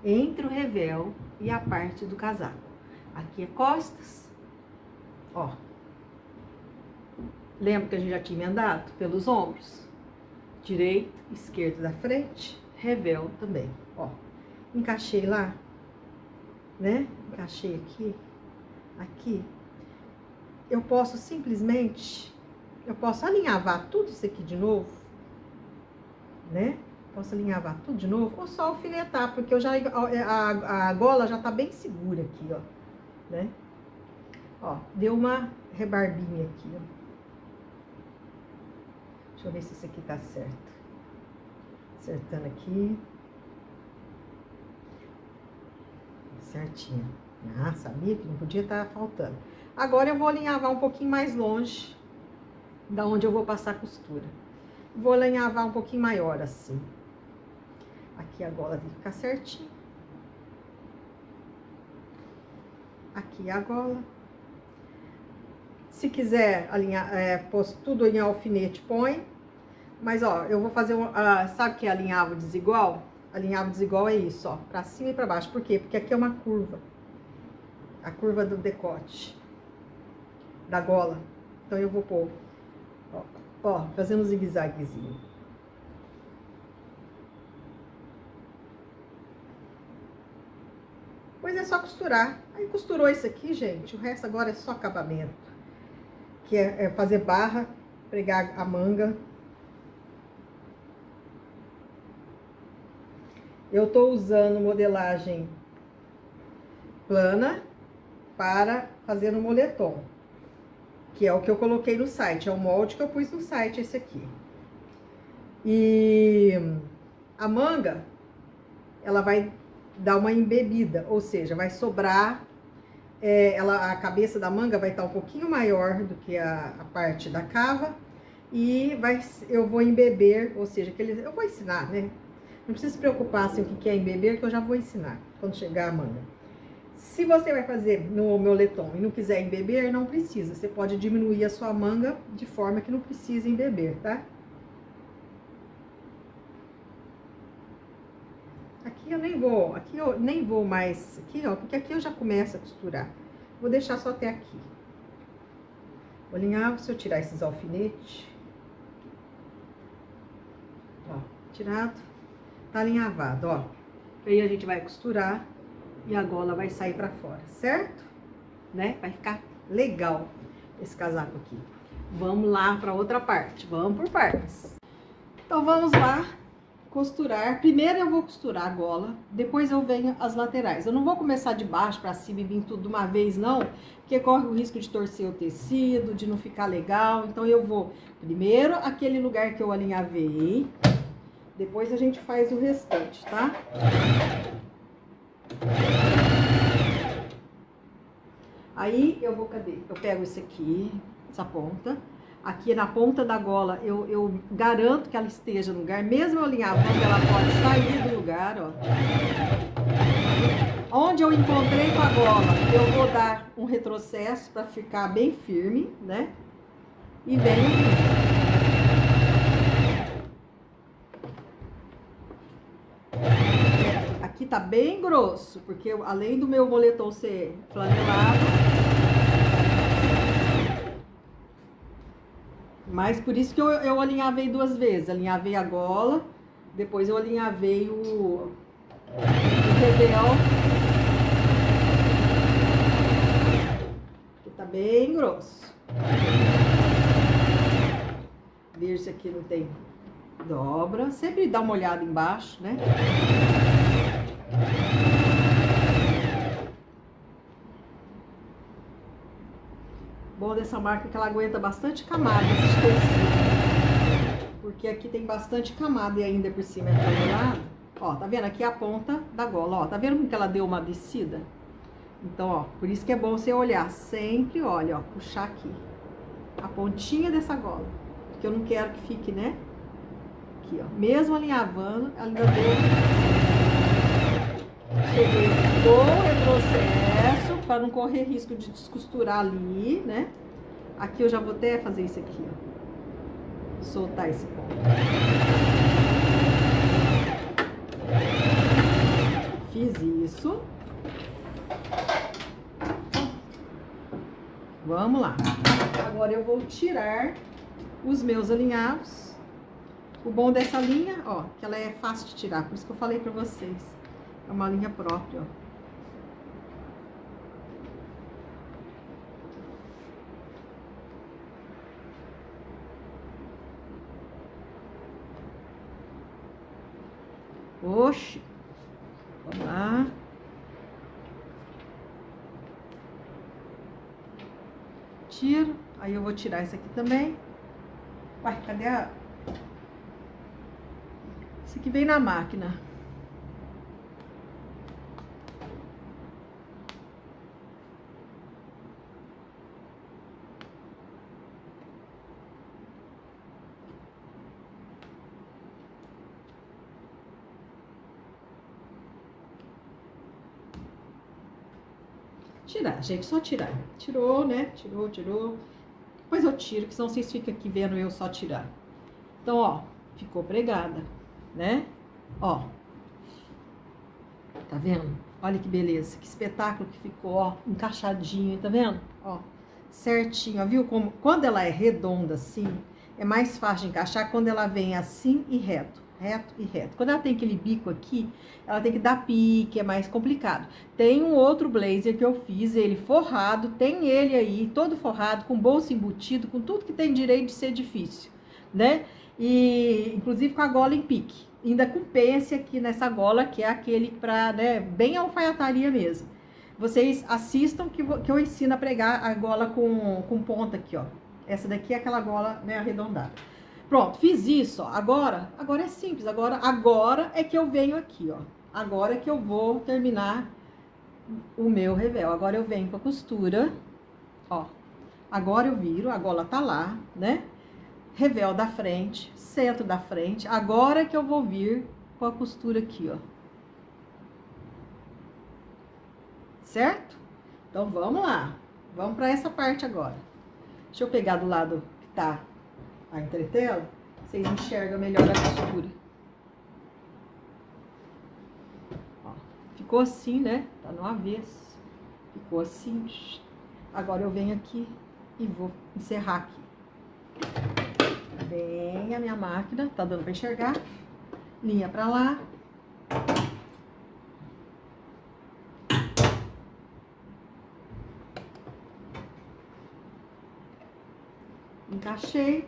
entre o revel e a parte do casaco. Aqui é costas, ó. Lembra que a gente já tinha emendado pelos ombros? Direito, esquerdo da frente, revel também, ó. Encaixei lá, né? Encaixei aqui, aqui. Eu posso simplesmente, eu posso alinhavar tudo isso aqui de novo, né? Posso alinhavar tudo de novo, ou só alfinetar, porque eu já, a, a, a gola já tá bem segura aqui, ó, né? Ó, deu uma rebarbinha aqui, ó. Deixa eu ver se isso aqui tá certo. Acertando aqui. Certinho. Ah, sabia que não podia estar faltando. Agora eu vou alinhavar um pouquinho mais longe, da onde eu vou passar a costura. Vou alinhavar um pouquinho maior, assim. Aqui a gola tem que ficar certinho. Aqui a gola. Se quiser alinhar, é, pôs tudo em alfinete, põe. Mas, ó, eu vou fazer um... Uh, sabe o que é alinhavo desigual? Alinhavo desigual é isso, ó. Pra cima e pra baixo. Por quê? Porque aqui é uma curva. A curva do decote. Da gola. Então, eu vou pôr... Ó, ó fazendo um zigue-zaguezinho. Pois é só costurar. Aí costurou isso aqui, gente. O resto agora é só acabamento. Que é, é fazer barra, pregar a manga. Eu tô usando modelagem plana para fazer um moletom. Que é o que eu coloquei no site. É o molde que eu pus no site, esse aqui. E a manga, ela vai... dar uma embebida, ou seja, vai sobrar, é, ela, a cabeça da manga vai estar um pouquinho maior do que a, a parte da cava, e vai, eu vou embeber, ou seja, que ele, eu vou ensinar, né? Não precisa se preocupar assim, o que é embeber, que eu já vou ensinar quando chegar a manga. Se você vai fazer no moletom e não quiser embeber, não precisa, você pode diminuir a sua manga de forma que não precise embeber, tá? Aqui eu nem vou, aqui eu nem vou mais, aqui ó, porque aqui eu já começo a costurar. Vou deixar só até aqui. Vou alinhar, se eu tirar esses alfinetes. Ó, tirado. Tá alinhavado, ó. Aí a gente vai costurar e a gola vai sair pra fora, certo? Né? Vai ficar legal esse casaco aqui. Vamos lá pra outra parte, vamos por partes. Então vamos lá. costurar. Primeiro eu vou costurar a gola, depois eu venho as laterais. Eu não vou começar de baixo para cima e vir tudo de uma vez, não, porque corre o risco de torcer o tecido, de não ficar legal. Então eu vou primeiro aquele lugar que eu alinhavei, depois a gente faz o restante, tá? Aí eu vou, cadê? Eu pego esse aqui, essa ponta. Aqui na ponta da gola, eu, eu garanto que ela esteja no lugar. Mesmo eu alinhar a ponta, ela pode sair do lugar, ó. Onde eu encontrei com a gola, eu vou dar um retrocesso para ficar bem firme, né? E venho. Aqui tá bem grosso, porque eu, além do meu moletom ser flanelado... Mas por isso que eu, eu alinhavei duas vezes. Alinhavei a gola, depois eu alinhavei o, o rebeão, que tá bem grosso. Veja aqui não tem dobra. Sempre dá uma olhada embaixo, né? Bom dessa marca é que ela aguenta bastante camada, esses tecidos, porque aqui tem bastante camada e ainda por cima é flanelado. Ó, tá vendo? Aqui é a ponta da gola, ó. Tá vendo como que ela deu uma descida? Então, ó, por isso que é bom você olhar sempre, olha, ó, puxar aqui a pontinha dessa gola, porque eu não quero que fique, né? Aqui, ó, mesmo alinhavando, ela ainda deu... Cheguei do retrocesso, para não correr risco de descosturar ali, né? Aqui eu já vou até fazer isso aqui, ó. Soltar esse ponto. Fiz isso. Vamos lá. Agora eu vou tirar os meus alinhavos. O bom dessa linha, ó, que ela é fácil de tirar, por isso que eu falei pra vocês. É uma linha própria, ó. Oxi, vamos lá. Tiro, aí eu vou tirar isso aqui também. Uai, cadê a... Isso aqui vem na máquina. Tirar, gente, só tirar. Tirou, né? Tirou, tirou. Depois eu tiro, porque senão vocês ficam aqui vendo eu só tirar. Então, ó, ficou pregada, né? Ó. Tá vendo? Olha que beleza, que espetáculo que ficou, ó, encaixadinho, tá vendo? Ó, certinho, ó, viu? Como, quando ela é redonda assim, é mais fácil de encaixar quando ela vem assim e reto. Reto e reto. Quando ela tem aquele bico aqui, ela tem que dar pique, é mais complicado. Tem um outro blazer que eu fiz, ele forrado, tem ele aí, todo forrado, com bolso embutido, com tudo que tem direito de ser difícil, né? E, inclusive, com a gola em pique. Ainda com pence aqui nessa gola, que é aquele pra, né, bem alfaiataria mesmo. Vocês assistam que, que eu ensino a pregar a gola com, com ponta aqui, ó. Essa daqui é aquela gola, né, arredondada. Pronto, fiz isso, ó. Agora, agora é simples, agora, agora é que eu venho aqui, ó. Agora é que eu vou terminar o meu revel. Agora eu venho com a costura, ó. Agora eu viro, a gola tá lá, né? Revel da frente, centro da frente. Agora é que eu vou vir com a costura aqui, ó. Certo? Então, vamos lá. Vamos pra essa parte agora. Deixa eu pegar do lado que tá... a entretela, vocês enxergam melhor a costura. Ó, ficou assim, né? Tá no avesso. Ficou assim. Agora eu venho aqui e vou encerrar aqui. Vem a minha máquina, tá dando pra enxergar. Linha pra lá. Encaixei.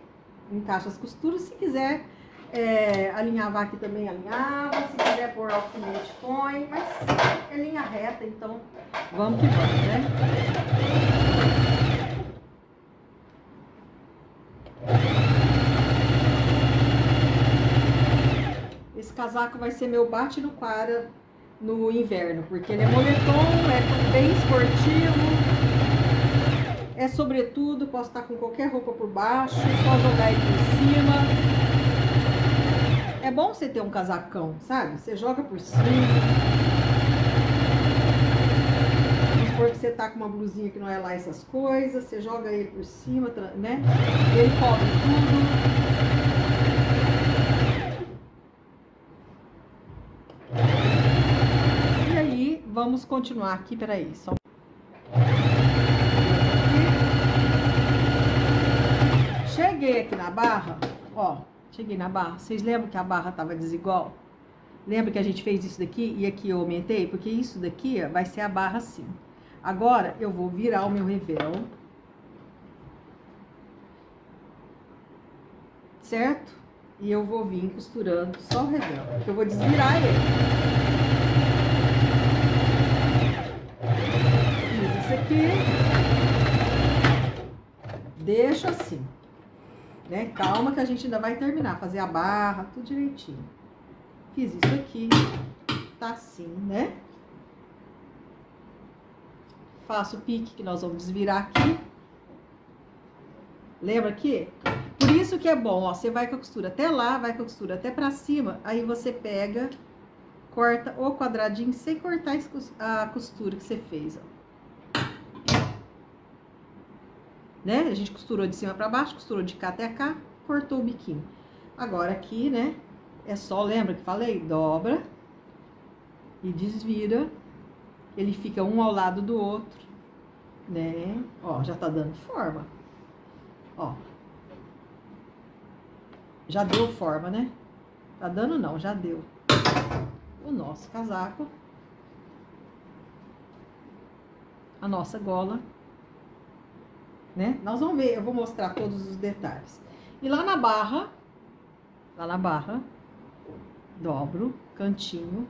Encaixa as costuras, se quiser É, alinhava aqui também, alinhava. Se quiser pôr alfinete, põe. Mas é linha reta, então vamos que vamos, né? Esse casaco vai ser meu bate no quara no inverno, porque ele é moletom, é bem esportivo, é sobretudo, posso estar com qualquer roupa por baixo, só jogar ele por cima. É bom você ter um casacão, sabe? Você joga por cima. Vamos supor que você tá com uma blusinha que não é lá essas coisas, você joga ele por cima, né? Ele cobre tudo. E aí, vamos continuar aqui, peraí, só... Cheguei aqui na barra, ó... Cheguei na barra, vocês lembram que a barra tava desigual? Lembra que a gente fez isso daqui e aqui eu aumentei? Porque isso daqui ó, vai ser a barra assim. Agora eu vou virar o meu revel. Certo? E eu vou vir costurando só o revel, porque eu vou desvirar ele. Fiz isso aqui. Deixo assim. Né? Calma que a gente ainda vai terminar, fazer a barra, tudo direitinho. Fiz isso aqui, tá assim, né? Faço o pique que nós vamos desvirar aqui. Lembra aqui? Por isso que é bom, ó, você vai com a costura até lá, vai com a costura até pra cima, aí você pega, corta o quadradinho sem cortar a costura que você fez, ó. Né? A gente costurou de cima pra baixo, costurou de cá até cá, cortou o biquinho. Agora aqui, né? É só, lembra que falei? Dobra e desvira. Ele fica um ao lado do outro, né? Ó, já tá dando forma. Ó. Já deu forma, né? Tá dando não, já deu. O nosso casaco. A nossa gola. Né? Nós vamos ver, eu vou mostrar todos os detalhes. E lá na barra, lá na barra, dobro, cantinho,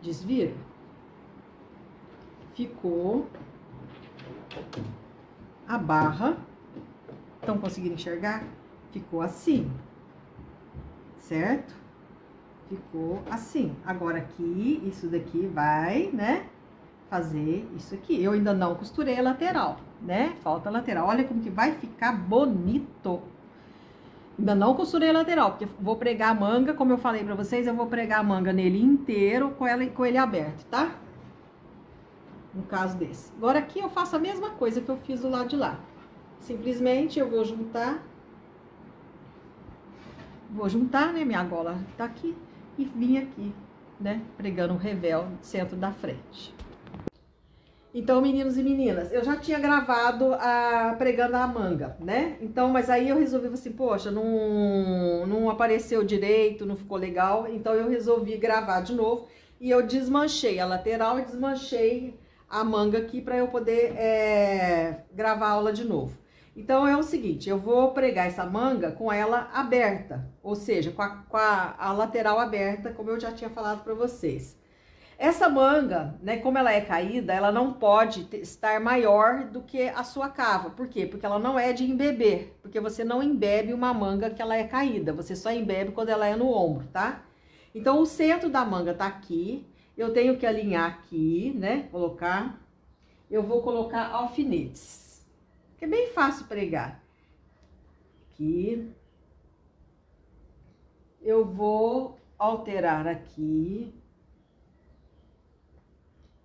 desviro. Ficou a barra, estão conseguindo enxergar? Ficou assim, certo? Ficou assim. Agora aqui, isso daqui vai, né? Fazer isso aqui. Eu ainda não costurei a lateral, né? Falta a lateral. Olha como que vai ficar bonito. Ainda não costurei a lateral, porque vou pregar a manga, como eu falei pra vocês, eu vou pregar a manga nele inteiro, com, ela, com ele aberto, tá? No caso desse. Agora aqui eu faço a mesma coisa que eu fiz do lado de lá. Simplesmente eu vou juntar... Vou juntar, né? Minha gola tá aqui e vim aqui, né? Pregando o revel no centro da frente. Então, meninos e meninas, eu já tinha gravado a pregando a manga, né? Então, mas aí eu resolvi assim, poxa, não, não apareceu direito, não ficou legal. Então, eu resolvi gravar de novo e eu desmanchei a lateral e desmanchei a manga aqui pra eu poder é, gravar a aula de novo. Então, é o seguinte, eu vou pregar essa manga com ela aberta, ou seja, com a, com a, a lateral aberta, como eu já tinha falado pra vocês. Essa manga, né, como ela é caída, ela não pode estar maior do que a sua cava. Por quê? Porque ela não é de embeber, porque você não embebe uma manga que ela é caída, você só embebe quando ela é no ombro, tá? Então, o centro da manga tá aqui, eu tenho que alinhar aqui, né, colocar, eu vou colocar alfinetes, que é bem fácil pregar. Aqui, eu vou alterar aqui...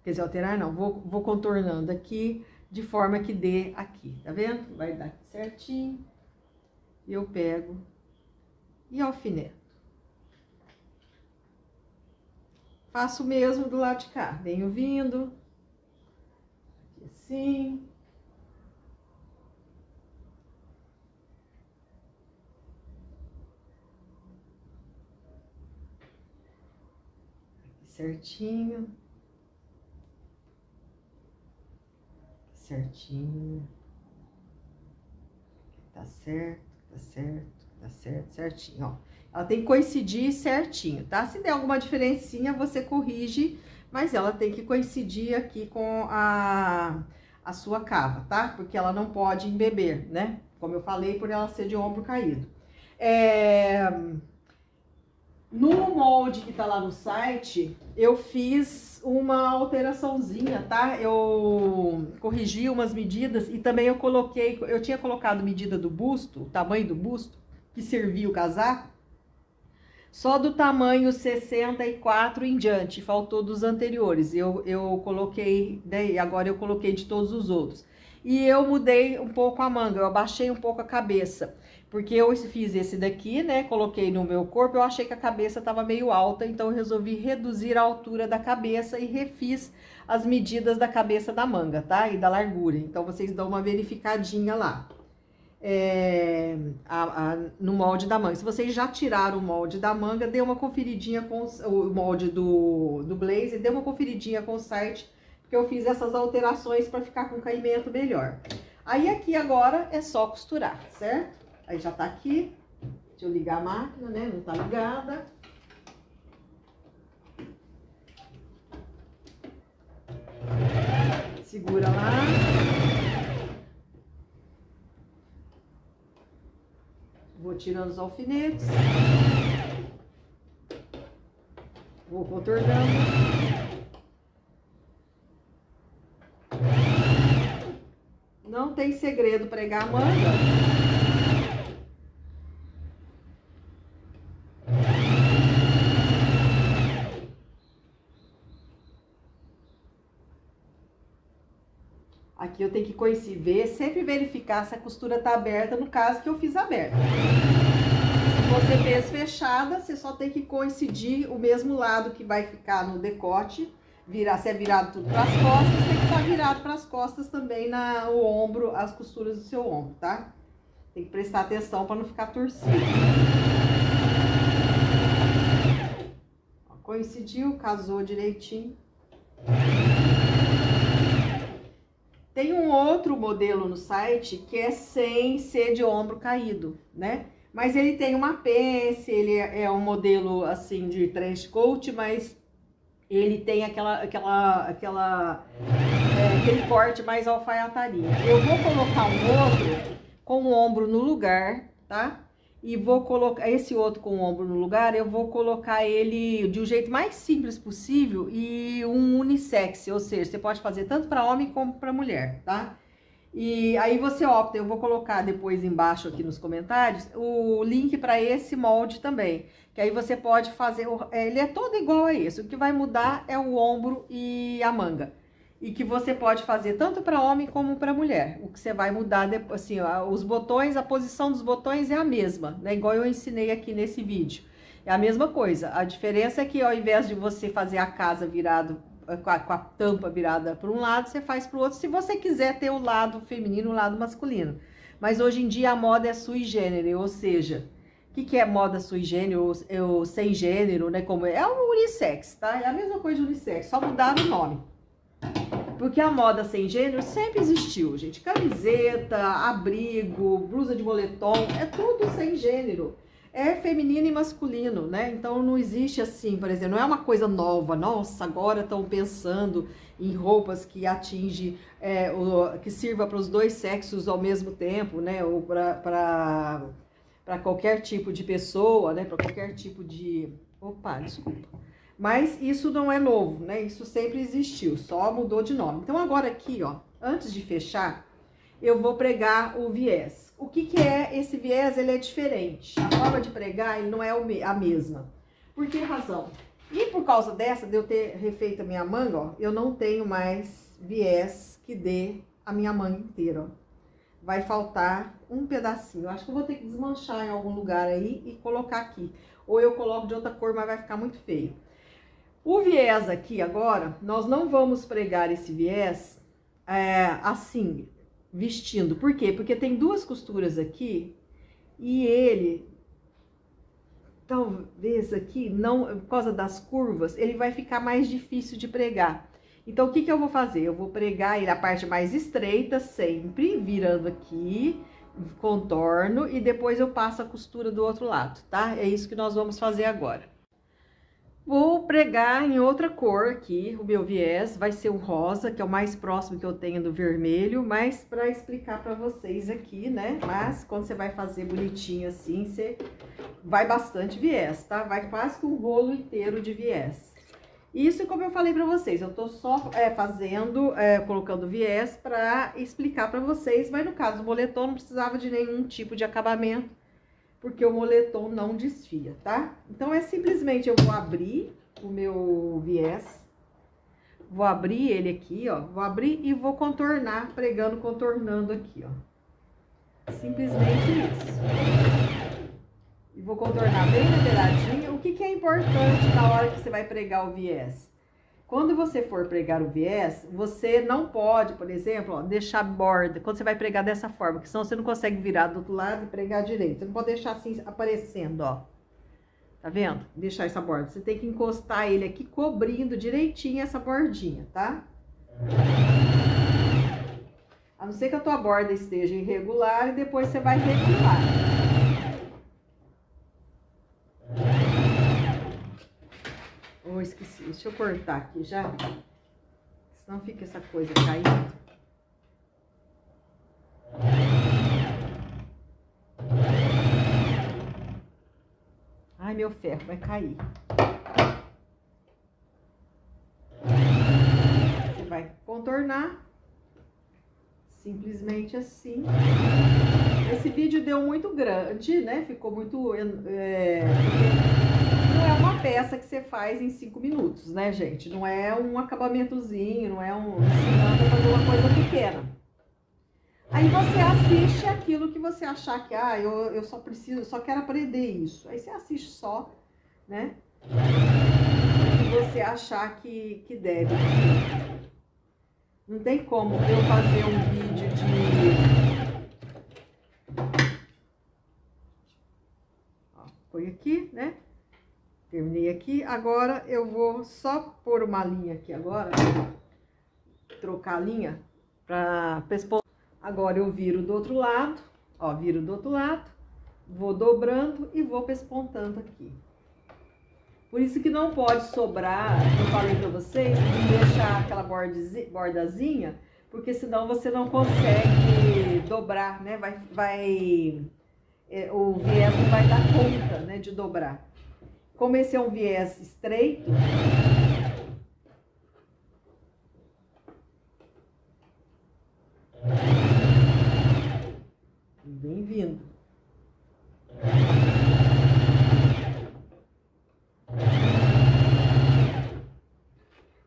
Quer dizer, alterar não, vou, vou contornando aqui, de forma que dê aqui, tá vendo? Vai dar aqui certinho. Eu pego e alfineto. Faço o mesmo do lado de cá, venho vindo. Aqui assim. Aqui certinho. Certinho, tá certo, tá certo, tá Tá certo? Certinho, ó. Ela tem que coincidir certinho, tá? Se der alguma diferencinha, você corrige, mas ela tem que coincidir aqui com a, a sua cava, tá? Porque ela não pode embeber, né? Como eu falei, por ela ser de ombro caído. É... No molde que tá lá no site, eu fiz uma alteraçãozinha, tá? Eu corrigi umas medidas e também eu coloquei... Eu tinha colocado medida do busto, o tamanho do busto, que servia o casaco, só do tamanho sessenta e quatro em diante, faltou dos anteriores. Eu, eu coloquei, daí agora eu coloquei de todos os outros. E eu mudei um pouco a manga, eu abaixei um pouco a cabeça. Porque eu fiz esse daqui, né, coloquei no meu corpo, eu achei que a cabeça estava meio alta, então eu resolvi reduzir a altura da cabeça e refiz as medidas da cabeça da manga, tá? E da largura, então vocês dão uma verificadinha lá, é, a, a, no molde da manga. Se vocês já tiraram o molde da manga, dê uma conferidinha com os, o molde do, do blazer, dê uma conferidinha com o site, porque eu fiz essas alterações para ficar com o caimento melhor. Aí aqui agora é só costurar, certo? Aí já tá aqui, deixa eu ligar a máquina, né, não tá ligada. Segura lá. Vou tirando os alfinetes. Vou contornando. Não tem segredo pregar a manga. Aqui eu tenho que coincidir, sempre verificar se a costura tá aberta, no caso que eu fiz aberta. Se você fez fechada, você só tem que coincidir o mesmo lado que vai ficar no decote, virar, se é virado tudo para as costas, tem que estar virado para as costas também na, o ombro, as costuras do seu ombro, tá? Tem que prestar atenção para não ficar torcido. Ó, coincidiu, casou direitinho. Tem um outro modelo no site que é sem ser de ombro caído, né? Mas ele tem uma pence, ele é um modelo assim de trench coat, mas ele tem aquela, aquela, aquela, é, aquele corte mais alfaiataria. Eu vou colocar um outro com o ombro no lugar, tá? E vou colocar esse outro com o ombro no lugar, eu vou colocar ele de um jeito mais simples possível e um unissex, ou seja, você pode fazer tanto para homem como para mulher, tá? E aí você opta, eu vou colocar depois embaixo aqui nos comentários o link para esse molde também, que aí você pode fazer, ele é todo igual a esse, o que vai mudar é o ombro e a manga. E que você pode fazer tanto para homem como para mulher. O que você vai mudar, depois, assim, os botões, a posição dos botões é a mesma, né? Igual eu ensinei aqui nesse vídeo. É a mesma coisa. A diferença é que ao invés de você fazer a casa virado, com a, com a tampa virada para um lado, você faz para o outro, se você quiser ter o lado feminino e o lado masculino. Mas hoje em dia a moda é sui generis, ou seja... O que, que é moda sui generis, ou sem gênero, né? Como é o unissex, tá? É a mesma coisa de unissex, só mudar o nome. Porque a moda sem gênero sempre existiu, gente. Camiseta, abrigo, blusa de moletom, é tudo sem gênero. É feminino e masculino, né? Então não existe assim, por exemplo, não é uma coisa nova. Nossa, agora estão pensando em roupas que atinge, é, o, que sirva para os dois sexos ao mesmo tempo, né? Ou para para qualquer tipo de pessoa, né? Para qualquer tipo de... Opa, desculpa. Mas isso não é novo, né? Isso sempre existiu, só mudou de nome. Então, agora aqui, ó, antes de fechar, eu vou pregar o viés. O que que é esse viés? Ele é diferente. A forma de pregar, ele não é a mesma. Por que razão? E por causa dessa, de eu ter refeito a minha manga, ó, eu não tenho mais viés que dê a minha manga inteira, ó. Vai faltar um pedacinho. Eu acho que eu vou ter que desmanchar em algum lugar aí e colocar aqui. Ou eu coloco de outra cor, mas vai ficar muito feio. O viés aqui agora, nós não vamos pregar esse viés é, assim, vestindo. Por quê? Porque tem duas costuras aqui e ele, talvez aqui, não, por causa das curvas, ele vai ficar mais difícil de pregar. Então, o que que eu vou fazer? Eu vou pregar ele a parte mais estreita sempre, virando aqui, contorno e depois eu passo a costura do outro lado, tá? É isso que nós vamos fazer agora. Vou pregar em outra cor aqui, o meu viés vai ser o rosa, que é o mais próximo que eu tenho do vermelho, mas para explicar para vocês aqui, né? Mas quando você vai fazer bonitinho assim, você vai bastante viés, tá? Vai quase que um rolo inteiro de viés. Isso, como eu falei para vocês, eu tô só é, fazendo, é, colocando viés para explicar para vocês, mas no caso do moletom não precisava de nenhum tipo de acabamento, porque o moletom não desfia, tá? Então, é simplesmente eu vou abrir o meu viés, vou abrir ele aqui, ó, vou abrir e vou contornar, pregando, contornando aqui, ó. Simplesmente isso. E vou contornar bem temperadinho. O que que é importante na hora que você vai pregar o viés? Quando você for pregar o viés, você não pode, por exemplo, ó, deixar borda, quando você vai pregar dessa forma, porque senão você não consegue virar do outro lado e pregar direito. Você não pode deixar assim aparecendo, ó. Tá vendo? Deixar essa borda. Você tem que encostar ele aqui, cobrindo direitinho essa bordinha, tá? A não ser que a tua borda esteja irregular e depois você vai regular. Oh, esqueci. Deixa eu cortar aqui já, senão fica essa coisa caindo. Ai, meu ferro vai cair. Você vai contornar, simplesmente assim. Esse vídeo deu muito grande, né? Ficou muito... É... Não é uma peça que você faz em cinco minutos, né, gente? Não é um acabamentozinho, não é um ensinando a fazer uma coisa pequena. Aí você assiste aquilo que você achar que, ah, eu, eu só preciso, só quero aprender isso. Aí você assiste só, né? O que você achar que, que deve. Não tem como eu fazer um vídeo de... Ó, põe aqui, né? Terminei aqui, agora eu vou só pôr uma linha aqui agora, trocar a linha pra pespontar. Agora eu viro do outro lado, ó, viro do outro lado, vou dobrando e vou pespontando aqui. Por isso que não pode sobrar, eu falei pra vocês, deixar aquela bordazinha, porque senão você não consegue dobrar, né? Vai, vai, é, o viés não vai dar conta, né, de dobrar. Como esse é um viés estreito, bem-vindo.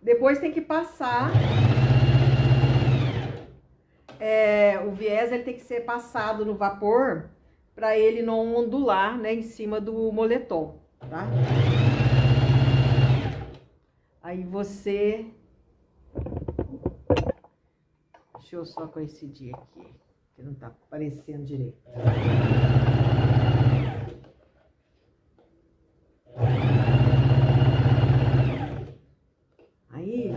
Depois tem que passar, é, o viés ele tem que ser passado no vapor para ele não ondular, né, em cima do moletom. Tá? Aí você... Deixa eu só coincidir aqui, que não tá aparecendo direito. Aí,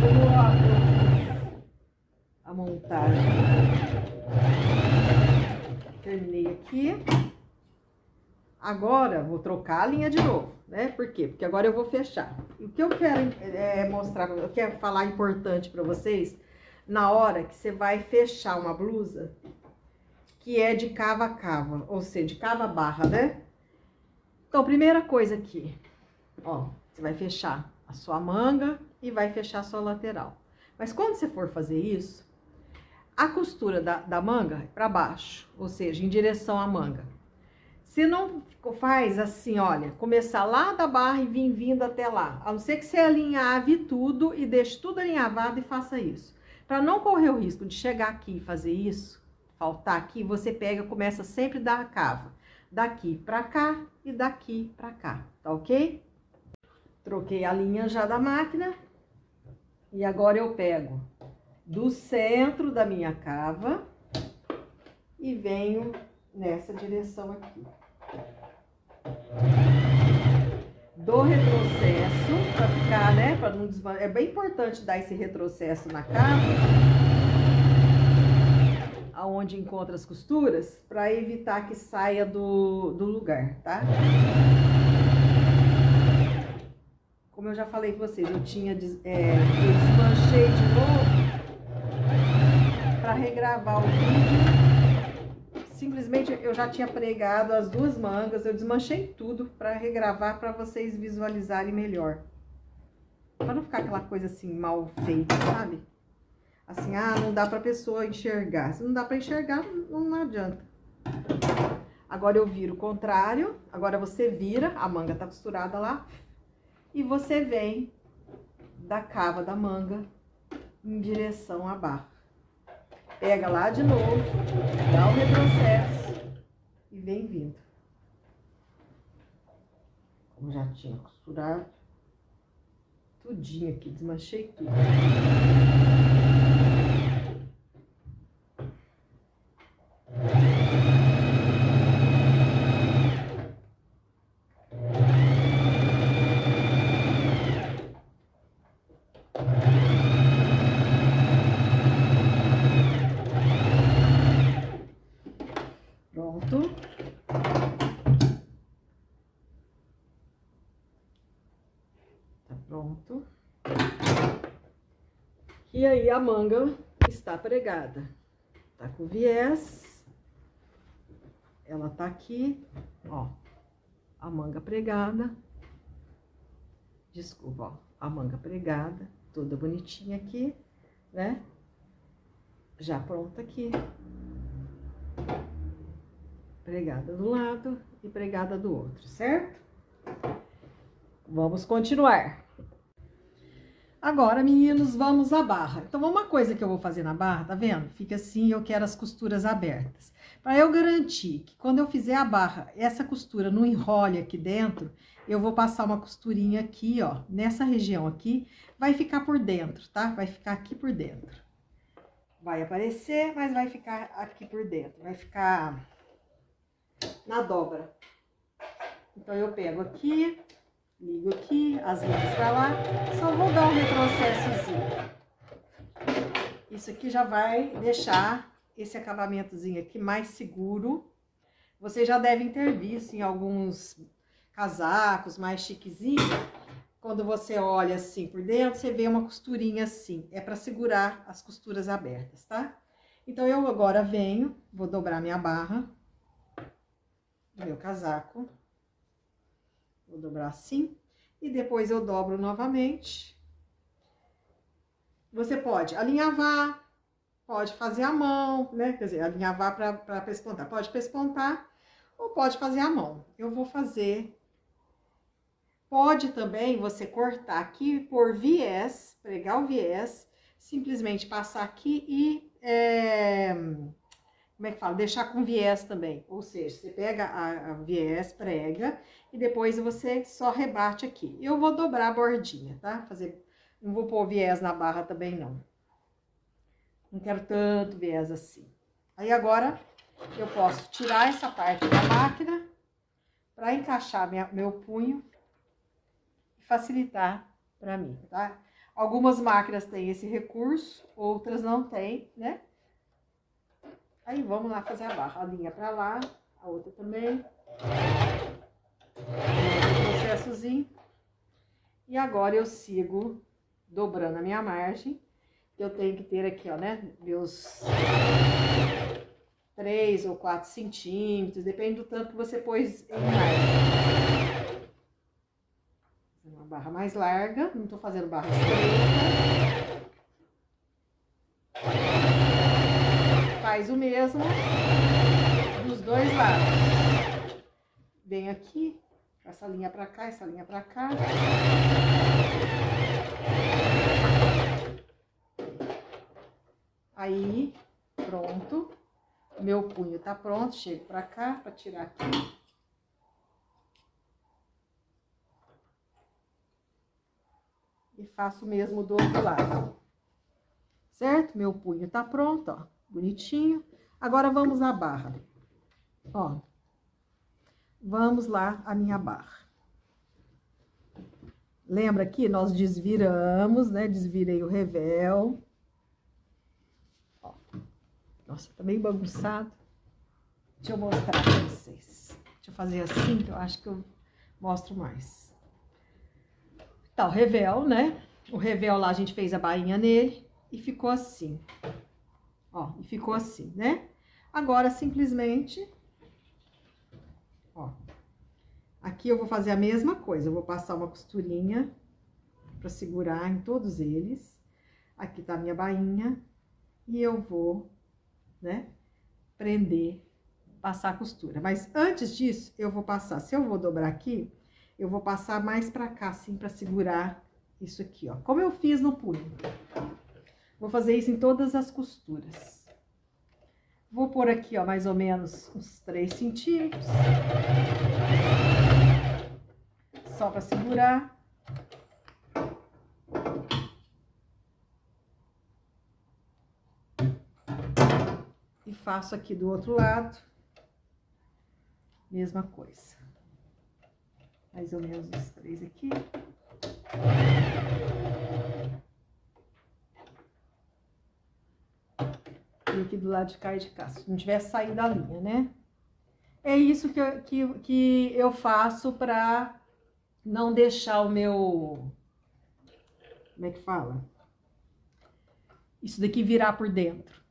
coloco a montagem. Terminei aqui. Agora, vou trocar a linha de novo, né? Por quê? Porque agora eu vou fechar. E o que eu quero é mostrar, eu quero falar importante pra vocês, na hora que você vai fechar uma blusa, que é de cava a cava, ou seja, de cava a barra, né? Então, primeira coisa aqui, ó, você vai fechar a sua manga e vai fechar a sua lateral. Mas quando você for fazer isso, a costura da, da manga é pra baixo, ou seja, em direção à manga. Você não faz assim, olha, começar lá da barra e vir vindo até lá. A não ser que você alinhave tudo e deixe tudo alinhavado e faça isso. Para não correr o risco de chegar aqui e fazer isso, faltar aqui, você pega e começa sempre da cava. Daqui para cá e daqui para cá, tá ok? Troquei a linha já da máquina. E agora eu pego do centro da minha cava e venho... nessa direção aqui. Dou retrocesso para ficar, né? Para não desman... É bem importante dar esse retrocesso na cava. aonde encontra as costuras para evitar que saia do, do lugar, tá? Como eu já falei com vocês, eu tinha des, é, eu desmanchei de novo para regravar o vídeo. Simplesmente eu já tinha pregado as duas mangas, eu desmanchei tudo para regravar para vocês visualizarem melhor. Para não ficar aquela coisa assim mal feita, sabe? Assim, ah, não dá pra pessoa enxergar. Se não dá pra enxergar, não, não adianta. Agora eu viro o contrário. Agora você vira, a manga tá costurada lá. E você vem da cava da manga em direção à barra. Pega lá de novo, dá um retrocesso e vem vindo. Como já tinha costurado, tudinho aqui, desmanchei tudo. Pronto. E aí a manga está pregada. Tá com viés. Ela tá aqui, ó. A manga pregada. Desculpa, ó. A manga pregada, toda bonitinha aqui, né? Já pronta aqui. Pregada do lado e pregada do outro, certo? Vamos continuar. Agora, meninos, vamos à barra. Então, uma coisa que eu vou fazer na barra, tá vendo? Fica assim, eu quero as costuras abertas. Para eu garantir que quando eu fizer a barra, essa costura não enrole aqui dentro, eu vou passar uma costurinha aqui, ó, nessa região aqui, vai ficar por dentro, tá? Vai ficar aqui por dentro. Vai aparecer, mas vai ficar aqui por dentro, vai ficar na dobra. Então, eu pego aqui... Ligo aqui, as linhas pra lá, só vou dar um retrocessozinho. Isso aqui já vai deixar esse acabamentozinho aqui mais seguro. Vocês já devem ter visto em alguns casacos mais chiquezinhos. Quando você olha assim por dentro, você vê uma costurinha assim. É pra segurar as costuras abertas, tá? Então, eu agora venho, vou dobrar minha barra do meu casaco. Vou dobrar assim, e depois eu dobro novamente. Você pode alinhavar, pode fazer a mão, né? Quer dizer, alinhavar para pespontar. Pode pespontar ou pode fazer a mão. Eu vou fazer... Pode também você cortar aqui por viés, pregar o viés, simplesmente passar aqui e... É... Como é que fala? Deixar com viés também. Ou seja, você pega a, a viés, prega, e depois você só rebate aqui. Eu vou dobrar a bordinha, tá? Fazer... Não vou pôr viés na barra também, não. Não quero tanto viés assim. Aí agora, eu posso tirar essa parte da máquina pra encaixar minha, meu punho e facilitar pra mim, tá? Algumas máquinas têm esse recurso, outras não têm, né? Aí, vamos lá fazer a barra. A linha pra lá, a outra também. Processozinho. E agora, eu sigo dobrando a minha margem. Eu tenho que ter aqui, ó, né? Meus três ou quatro centímetros. Depende do tanto que você pôs em margem. Uma barra mais larga. Não tô fazendo barra estreita. Faz o mesmo dos dois lados. Vem aqui, essa linha pra cá, essa linha pra cá. Aí, pronto. Meu punho tá pronto, chego pra cá pra tirar aqui. E faço o mesmo do outro lado. Certo? Meu punho tá pronto, ó. Bonitinho. Agora, vamos à barra. Ó. Vamos lá a minha barra. Lembra que nós desviramos, né? Desvirei o revel. Ó. Nossa, tá meio bagunçado. Deixa eu mostrar pra vocês. Deixa eu fazer assim, que eu acho que eu mostro mais. Tá, o revel, né? O revel lá, a gente fez a bainha nele e ficou assim. Ó, e ficou assim, né? Agora, simplesmente, ó, aqui eu vou fazer a mesma coisa. Eu vou passar uma costurinha pra segurar em todos eles. Aqui tá a minha bainha e eu vou, né, prender, passar a costura. Mas antes disso, eu vou passar, se eu vou dobrar aqui, eu vou passar mais pra cá, assim, pra segurar isso aqui, ó. Como eu fiz no punho. Vou fazer isso em todas as costuras. Vou pôr aqui, ó, mais ou menos uns três centímetros. Só pra segurar. E faço aqui do outro lado. Mesma coisa. Mais ou menos uns três aqui. E aqui do lado de cá e de cá, se não tivesse saído da linha, né? É isso que eu, que, que eu faço pra não deixar o meu... Como é que fala? Isso daqui virar por dentro.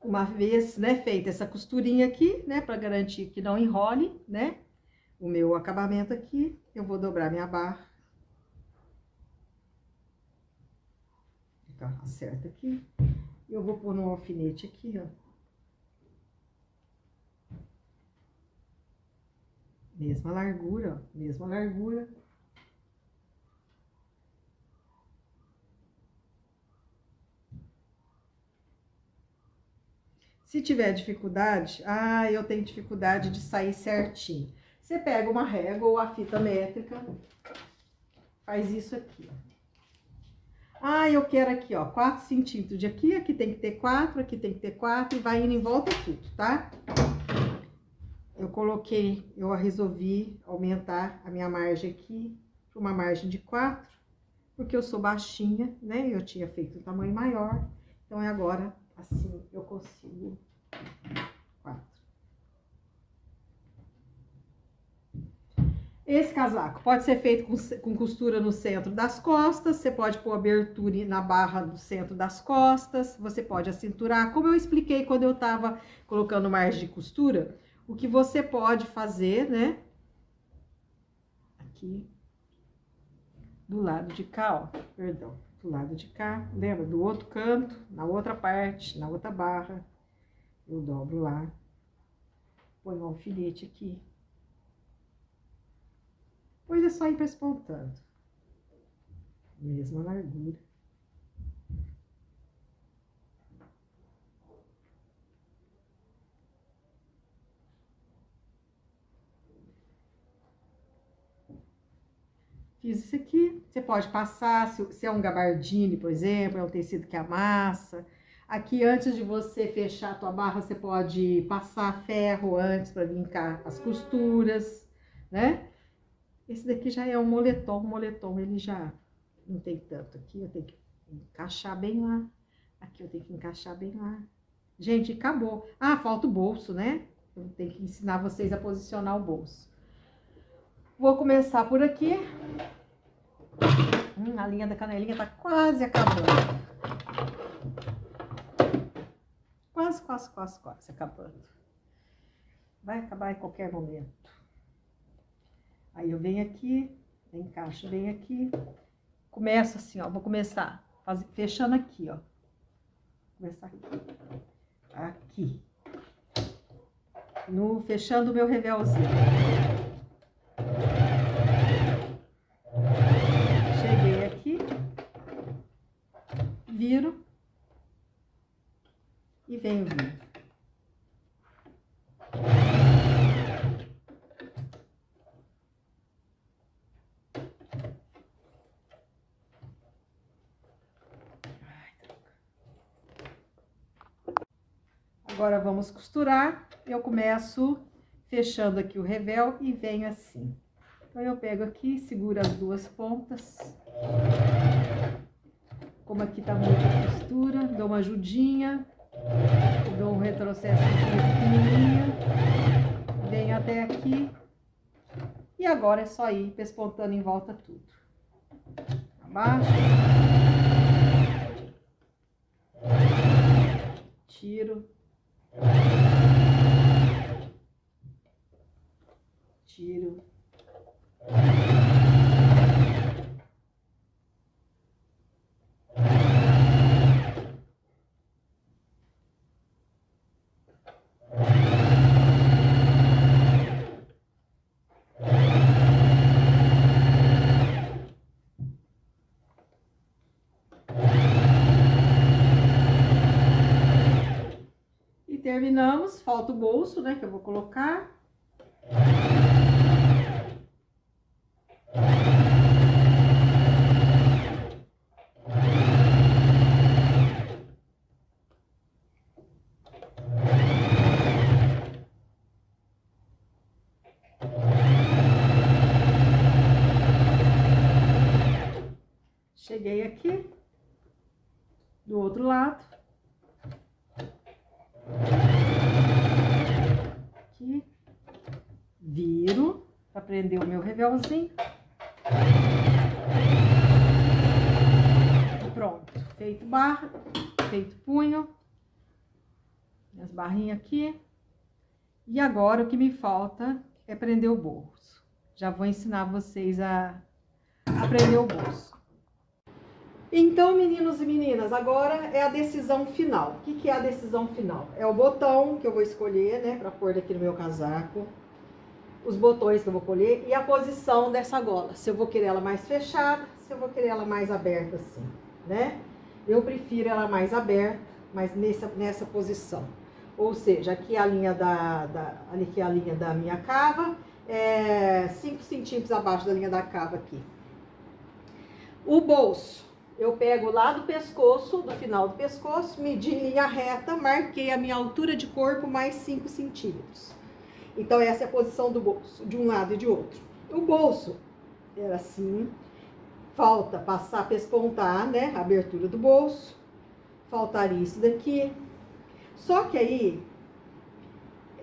Uma vez, né, feita essa costurinha aqui, né, pra garantir que não enrole, né, o meu acabamento aqui, eu vou dobrar minha barra. Então, acerta aqui. Eu vou pôr um alfinete aqui, ó. Mesma largura, ó. Mesma largura. Se tiver dificuldade, ah, eu tenho dificuldade de sair certinho. Você pega uma régua ou a fita métrica, faz isso aqui, ó. Ah, eu quero aqui, ó, quatro centímetros de aqui, aqui tem que ter quatro, aqui tem que ter quatro, e vai indo em volta tudo, tá? Eu coloquei, eu resolvi aumentar a minha margem aqui para uma margem de quatro, porque eu sou baixinha, né? Eu tinha feito um tamanho maior, então é agora assim eu consigo quatro. Esse casaco pode ser feito com, com costura no centro das costas, você pode pôr abertura na barra do centro das costas, você pode acinturar. Como eu expliquei quando eu tava colocando margem de costura, o que você pode fazer, né? Aqui, do lado de cá, ó, perdão, do lado de cá, lembra? Do outro canto, na outra parte, na outra barra, eu dobro lá, põe um alfinete aqui. Pois é só ir pespontando. Mesma largura. Fiz isso aqui. Você pode passar, se é um gabardine, por exemplo, é um tecido que amassa. Aqui, antes de você fechar a tua barra, você pode passar ferro antes para limpar as costuras, né? Esse daqui já é um moletom, o moletom ele já não tem tanto aqui, eu tenho que encaixar bem lá, aqui eu tenho que encaixar bem lá. Gente, acabou. Ah, falta o bolso, né? Eu tenho que ensinar vocês a posicionar o bolso. Vou começar por aqui. Hum, a linha da canelinha tá quase acabando. Quase, quase, quase, quase acabando. Vai acabar em qualquer momento. Aí eu venho aqui, encaixo bem aqui, começo assim, ó, vou começar faz... fechando aqui, ó. Começar aqui. Aqui. No... Fechando o meu revelzinho. Cheguei aqui, viro e venho vindo. Agora vamos costurar, eu começo fechando aqui o revel e venho assim. Então, eu pego aqui, seguro as duas pontas. Como aqui tá muita costura, dou uma ajudinha. dou um retrocesso pequenininho, venho até aqui e agora é só ir pespontando em volta tudo. Abaixo, tiro, tiro, e terminamos. Falta o bolso, né, que eu vou colocar. Cheguei aqui, do outro lado, aqui, viro para prender o meu revelzinho, e pronto, feito barra, feito punho, minhas barrinhas aqui, e agora o que me falta é prender o bolso, já vou ensinar vocês a, a prender o bolso. Então, meninos e meninas, agora é a decisão final. O que que é a decisão final? É o botão que eu vou escolher, né, pra pôr aqui no meu casaco, os botões que eu vou colher e a posição dessa gola. Se eu vou querer ela mais fechada, se eu vou querer ela mais aberta assim, né? Eu prefiro ela mais aberta, mas nessa, nessa posição. Ou seja, aqui a linha da, da, aqui a linha da minha cava, é cinco centímetros abaixo da linha da cava aqui. O bolso. Eu pego lá do pescoço, do final do pescoço, medi em linha reta, marquei a minha altura de corpo mais cinco centímetros. Então, essa é a posição do bolso, de um lado e de outro. O bolso era assim, falta passar, pespontar, né, a abertura do bolso, faltaria isso daqui. Só que aí,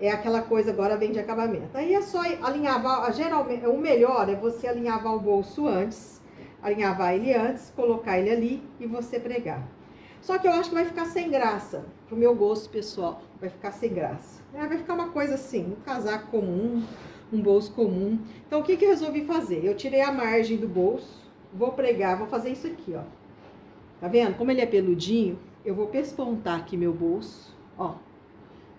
é aquela coisa, agora vem de acabamento. Aí é só alinhavar, geralmente, o melhor é você alinhavar o bolso antes, alinhavar ele antes, colocar ele ali e você pregar. Só que eu acho que vai ficar sem graça, pro meu gosto pessoal, vai ficar sem graça. É, vai ficar uma coisa assim, um casaco comum, um bolso comum. Então, o que que eu resolvi fazer? Eu tirei a margem do bolso, vou pregar, vou fazer isso aqui, ó. Tá vendo? Como ele é peludinho, eu vou pespontar aqui meu bolso, ó.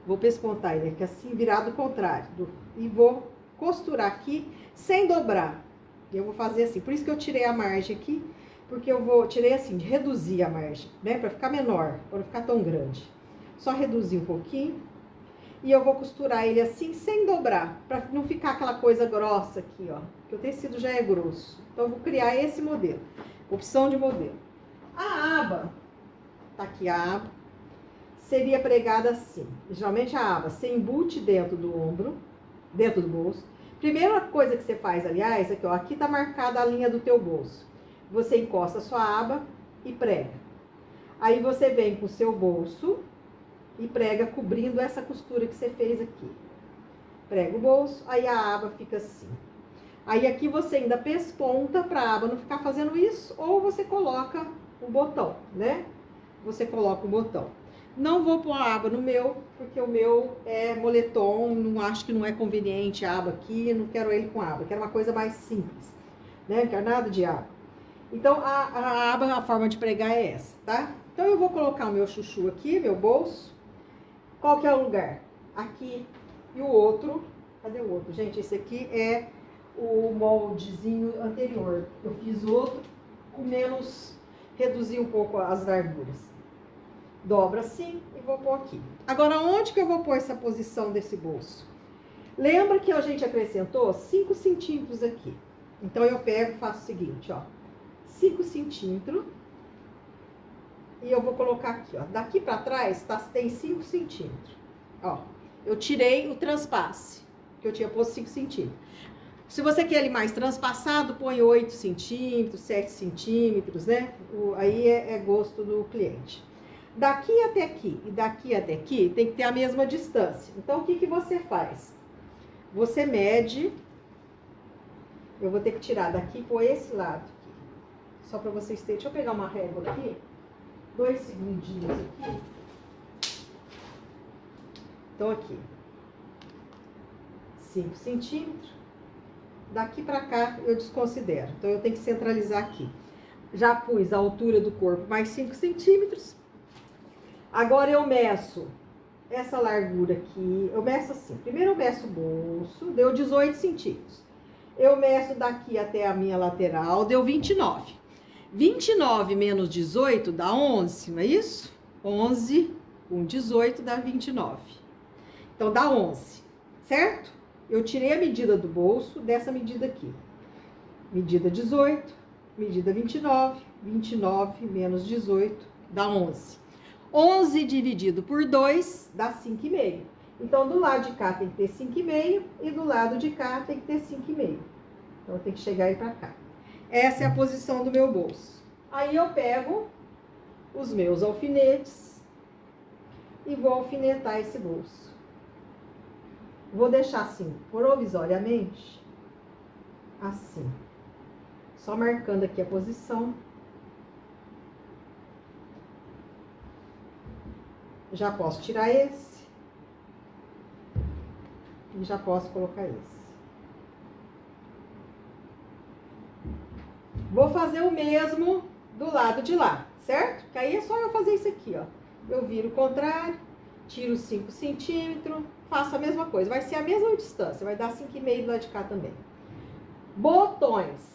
Vou pespontar ele aqui assim, virado ao contrário. Do, e vou costurar aqui sem dobrar. Eu vou fazer assim, por isso que eu tirei a margem aqui, porque eu vou, tirei assim, de reduzir a margem, né? Pra ficar menor, pra não ficar tão grande. Só reduzir um pouquinho. E eu vou costurar ele assim, sem dobrar, pra não ficar aquela coisa grossa aqui, ó. Porque o tecido já é grosso. Então, eu vou criar esse modelo. Opção de modelo. A aba, tá aqui a aba, seria pregada assim. Geralmente a aba se embute dentro do ombro, dentro do bolso. Primeira coisa que você faz, aliás, aqui, ó, aqui tá marcada a linha do teu bolso. Você encosta a sua aba e prega. Aí você vem com o seu bolso e prega cobrindo essa costura que você fez aqui. Prega o bolso, aí a aba fica assim. Aí aqui você ainda pesponta para a aba não ficar fazendo isso, ou você coloca o botão, né? Você coloca o botão. Não vou pôr a aba no meu, porque o meu é moletom, não acho que não é conveniente a aba aqui, não quero ele com aba, quero uma coisa mais simples, né? Não quero nada de aba. Então, a, a aba, a forma de pregar é essa, tá? Então, eu vou colocar o meu chuchu aqui, meu bolso. Qual que é o lugar? Aqui. E o outro, cadê o outro? Gente, esse aqui é o moldezinho anterior. Eu fiz outro, com menos, reduzi um pouco as larguras. Dobra assim e vou pôr aqui. Agora, onde que eu vou pôr essa posição desse bolso? Lembra que a gente acrescentou cinco centímetros aqui. Então, eu pego e faço o seguinte, ó. cinco centímetros. E eu vou colocar aqui, ó. Daqui pra trás, tá, tem cinco centímetros. Ó, eu tirei o transpasse, que eu tinha posto cinco centímetros. Se você quer ele mais transpassado, põe oito centímetros, sete centímetros, né? O, aí é, é gosto do cliente. daqui até aqui e daqui até aqui tem que ter a mesma distância. Então, o que que você faz? Você mede, eu vou ter que tirar daqui por esse lado aqui, só para vocês terem. Deixa eu pegar uma régua aqui, dois segundinhos aqui. Então, aqui, cinco centímetros, daqui pra cá eu desconsidero, então eu tenho que centralizar aqui. Já pus a altura do corpo mais cinco centímetros, agora eu meço essa largura aqui, eu meço assim, primeiro eu meço o bolso, deu dezoito centímetros, eu meço daqui até a minha lateral, deu vinte e nove, vinte e nove menos dezoito dá onze, não é isso? onze com dezoito dá vinte e nove, então dá onze, certo? Eu tirei a medida do bolso dessa medida aqui, medida dezoito, medida vinte e nove, vinte e nove menos dezoito dá onze. onze dividido por dois dá cinco vírgula cinco. Então, do lado de cá tem que ter cinco vírgula cinco e do lado de cá tem que ter cinco vírgula cinco. Então, tem que chegar aí pra cá. Essa é a posição do meu bolso. Aí eu pego os meus alfinetes e vou alfinetar esse bolso. Vou deixar assim, provisoriamente, assim. Só marcando aqui a posição. Já posso tirar esse. E já posso colocar esse. Vou fazer o mesmo do lado de lá, certo? Porque aí é só eu fazer isso aqui, ó. Eu viro o contrário, tiro cinco centímetros, faço a mesma coisa. Vai ser a mesma distância, vai dar cinco vírgula cinco do lado de cá também. Botões.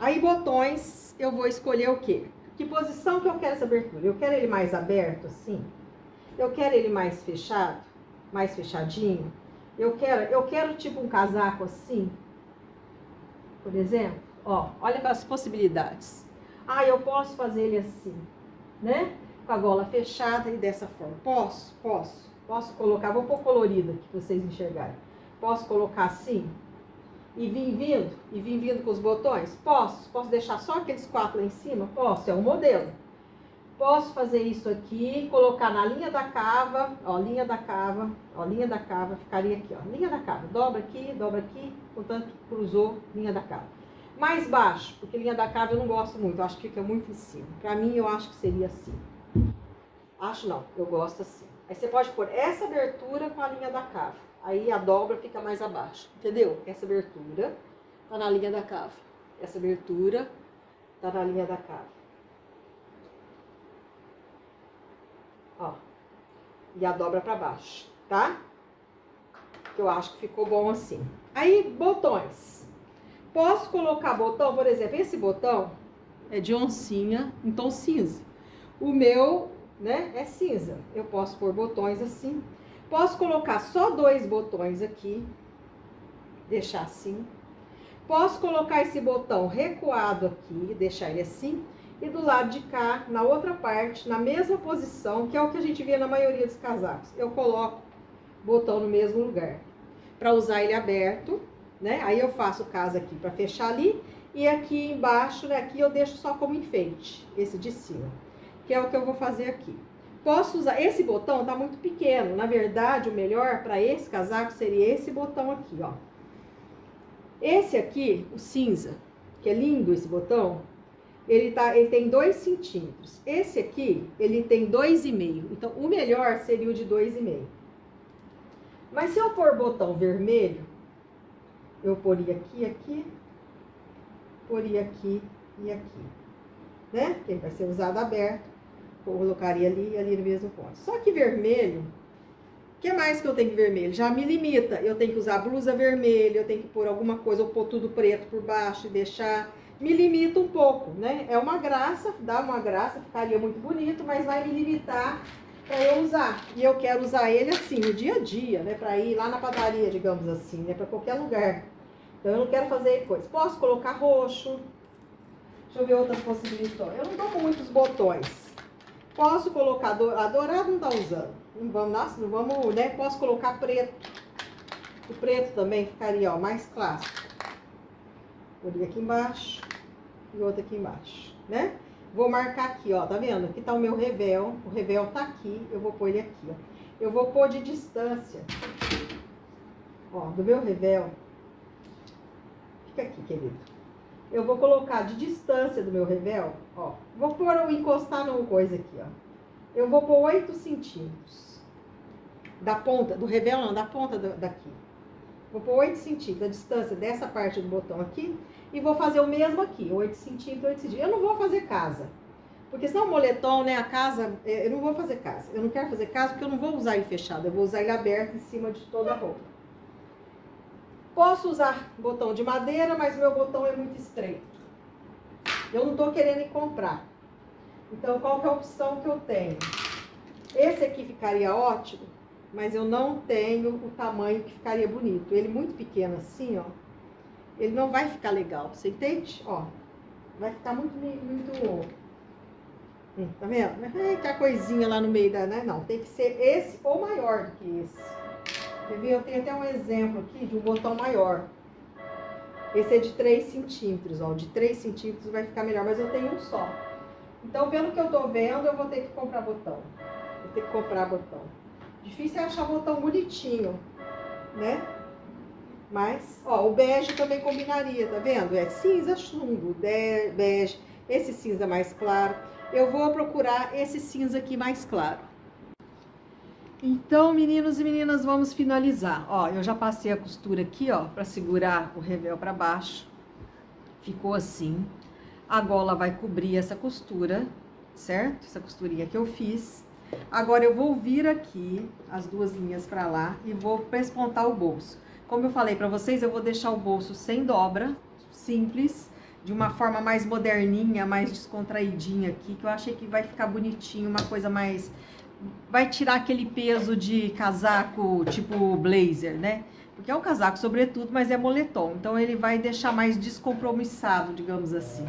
Aí, botões, eu vou escolher o quê? Que posição que eu quero essa abertura? Eu quero ele mais aberto, assim? Eu quero ele mais fechado? Mais fechadinho? Eu quero, eu quero tipo um casaco assim? Por exemplo, ó, olha as possibilidades. Ah, eu posso fazer ele assim, né? Com a gola fechada e dessa forma. Posso? Posso. Posso colocar, vou pôr colorido aqui pra vocês enxergarem. Posso colocar assim? E vim vindo, e vim vindo com os botões? Posso? Posso deixar só aqueles quatro lá em cima? Posso, é um modelo. Posso fazer isso aqui, colocar na linha da cava, ó, linha da cava, ó, linha da cava, ficaria aqui, ó, linha da cava. Dobra aqui, dobra aqui, portanto, cruzou, linha da cava. Mais baixo, porque linha da cava eu não gosto muito, eu acho que fica muito em cima. Pra mim, eu acho que seria assim. Acho não, eu gosto assim. Aí você pode pôr essa abertura com a linha da cava. Aí a dobra fica mais abaixo, entendeu? Essa abertura tá na linha da cava. Essa abertura tá na linha da cava. Ó. E a dobra pra baixo, tá? Eu acho que ficou bom assim. Aí, botões. Posso colocar botão, por exemplo, esse botão é de oncinha em tom cinza. O meu, né, é cinza. Eu posso pôr botões assim. Posso colocar só dois botões aqui, deixar assim. Posso colocar esse botão recuado aqui, deixar ele assim. E do lado de cá, na outra parte, na mesma posição, que é o que a gente vê na maioria dos casacos. Eu coloco o botão no mesmo lugar, para usar ele aberto, né? Aí eu faço o caso aqui para fechar ali. E aqui embaixo, né? Aqui eu deixo só como enfeite, esse de cima, que é o que eu vou fazer aqui. Posso usar, esse botão tá muito pequeno, na verdade o melhor para esse casaco seria esse botão aqui, ó. Esse aqui, o cinza, que é lindo esse botão, ele, tá, ele tem dois centímetros. Esse aqui, ele tem dois vírgula cinco, então o melhor seria o de dois vírgula cinco. Mas se eu pôr botão vermelho, eu poria aqui, aqui, poria aqui e aqui, né? Ele vai ser usado aberto. Colocaria ali e ali no mesmo ponto. Só que vermelho, o que mais que eu tenho de vermelho? Já me limita. Eu tenho que usar blusa vermelha, eu tenho que pôr alguma coisa, ou pôr tudo preto por baixo e deixar. Me limita um pouco, né? É uma graça, dá uma graça, ficaria muito bonito, mas vai me limitar pra eu usar. E eu quero usar ele assim, no dia a dia, né? Pra ir lá na padaria, digamos assim, né? Pra qualquer lugar. Então eu não quero fazer coisa. Posso colocar roxo. Deixa eu ver outras possibilidades. Eu não dou muitos botões. Posso colocar, do... a dourada não tá usando, não vamos, nossa, não vamos, né, posso colocar preto, o preto também ficaria, ó, mais clássico, poria aqui embaixo e outro aqui embaixo, né, Vou marcar aqui, ó, tá vendo? Aqui tá o meu revel, o revel tá aqui, eu vou pôr ele aqui, ó. Eu vou pôr de distância, ó, do meu revel. Fica aqui, querido. Eu vou colocar de distância do meu revel, ó. Vou pôr ou encostar numa coisa aqui, ó. Eu vou pôr oito centímetros. Da ponta, do revel não, da ponta do, daqui. Vou pôr oito centímetros, a distância dessa parte do botão aqui. E vou fazer o mesmo aqui, oito centímetros, oito centímetros. Eu não vou fazer casa, porque senão o moletom, né, a casa, eu não vou fazer casa. Eu não quero fazer casa porque eu não vou usar ele fechado, eu vou usar ele aberto em cima de toda a roupa. Posso usar botão de madeira, mas meu botão é muito estreito. Eu não tô querendo comprar. Então, qual que é a opção que eu tenho? Esse aqui ficaria ótimo, mas eu não tenho o tamanho que ficaria bonito. Ele muito pequeno assim, ó. Ele não vai ficar legal, você entende? Ó, vai ficar muito, muito... Hum, tá vendo? Vai ficar coisinha lá no meio da... Né? Não, tem que ser esse ou maior do que esse. Quer ver? Eu tenho até um exemplo aqui de um botão maior. Esse é de três centímetros, ó. De três centímetros vai ficar melhor, mas eu tenho um só. Então, pelo que eu tô vendo, eu vou ter que comprar botão. Vou ter que comprar botão. Difícil é achar botão bonitinho, né? Mas, ó, o bege também combinaria, tá vendo? É cinza chumbo, bege, esse cinza mais claro. Eu vou procurar esse cinza aqui mais claro. Então, meninos e meninas, vamos finalizar. Ó, eu já passei a costura aqui, ó, pra segurar o revel pra baixo. Ficou assim. A gola vai cobrir essa costura, certo? Essa costurinha que eu fiz. Agora, eu vou vir aqui, as duas linhas pra lá, e vou pespontar o bolso. Como eu falei pra vocês, eu vou deixar o bolso sem dobra, simples, de uma forma mais moderninha, mais descontraidinha aqui, que eu achei que vai ficar bonitinho, uma coisa mais... Vai tirar aquele peso de casaco tipo blazer, né? Porque é um casaco sobretudo, mas é moletom, então ele vai deixar mais descompromissado, digamos assim.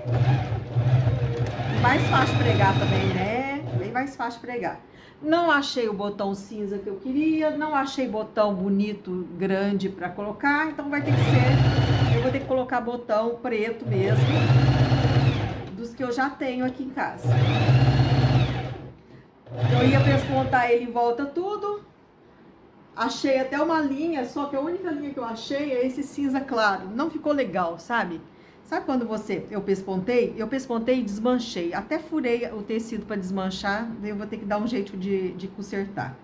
Mais fácil pregar também, né? Bem mais fácil pregar. Não achei o botão cinza que eu queria, não achei botão bonito, grande pra colocar, então vai ter que ser... Eu vou ter que colocar botão preto mesmo, dos que eu já tenho aqui em casa. Eu ia pespontar ele em volta tudo, achei até uma linha, só que a única linha que eu achei é esse cinza claro, não ficou legal, sabe? Sabe quando você, eu pespontei? Eu pespontei e desmanchei. Até furei o tecido para desmanchar, eu vou ter que dar um jeito de, de consertar.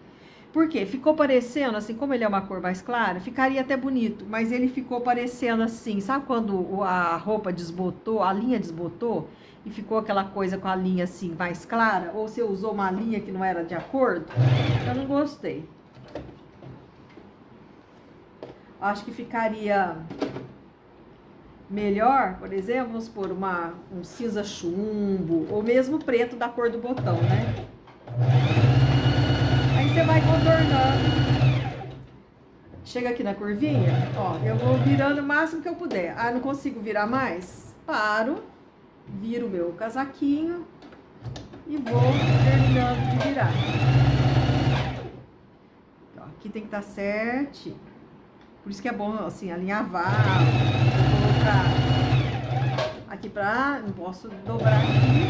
Por quê? Ficou parecendo, assim, como ele é uma cor mais clara, ficaria até bonito, mas ele ficou parecendo assim, sabe quando a roupa desbotou, a linha desbotou, e ficou aquela coisa com a linha, assim, mais clara? Ou você usou uma linha que não era de acordo? Eu não gostei. Acho que ficaria... Melhor, por exemplo, vamos pôr uma, um cinza chumbo, ou mesmo preto da cor do botão, né? Aí você vai contornando. Chega aqui na curvinha, ó, eu vou virando o máximo que eu puder. Ah, não consigo virar mais? Paro, viro o meu casaquinho e vou terminando de virar. Ó, aqui tem que estar certinho. Por isso que é bom, assim, alinhavar... Aqui pra... Não posso dobrar aqui.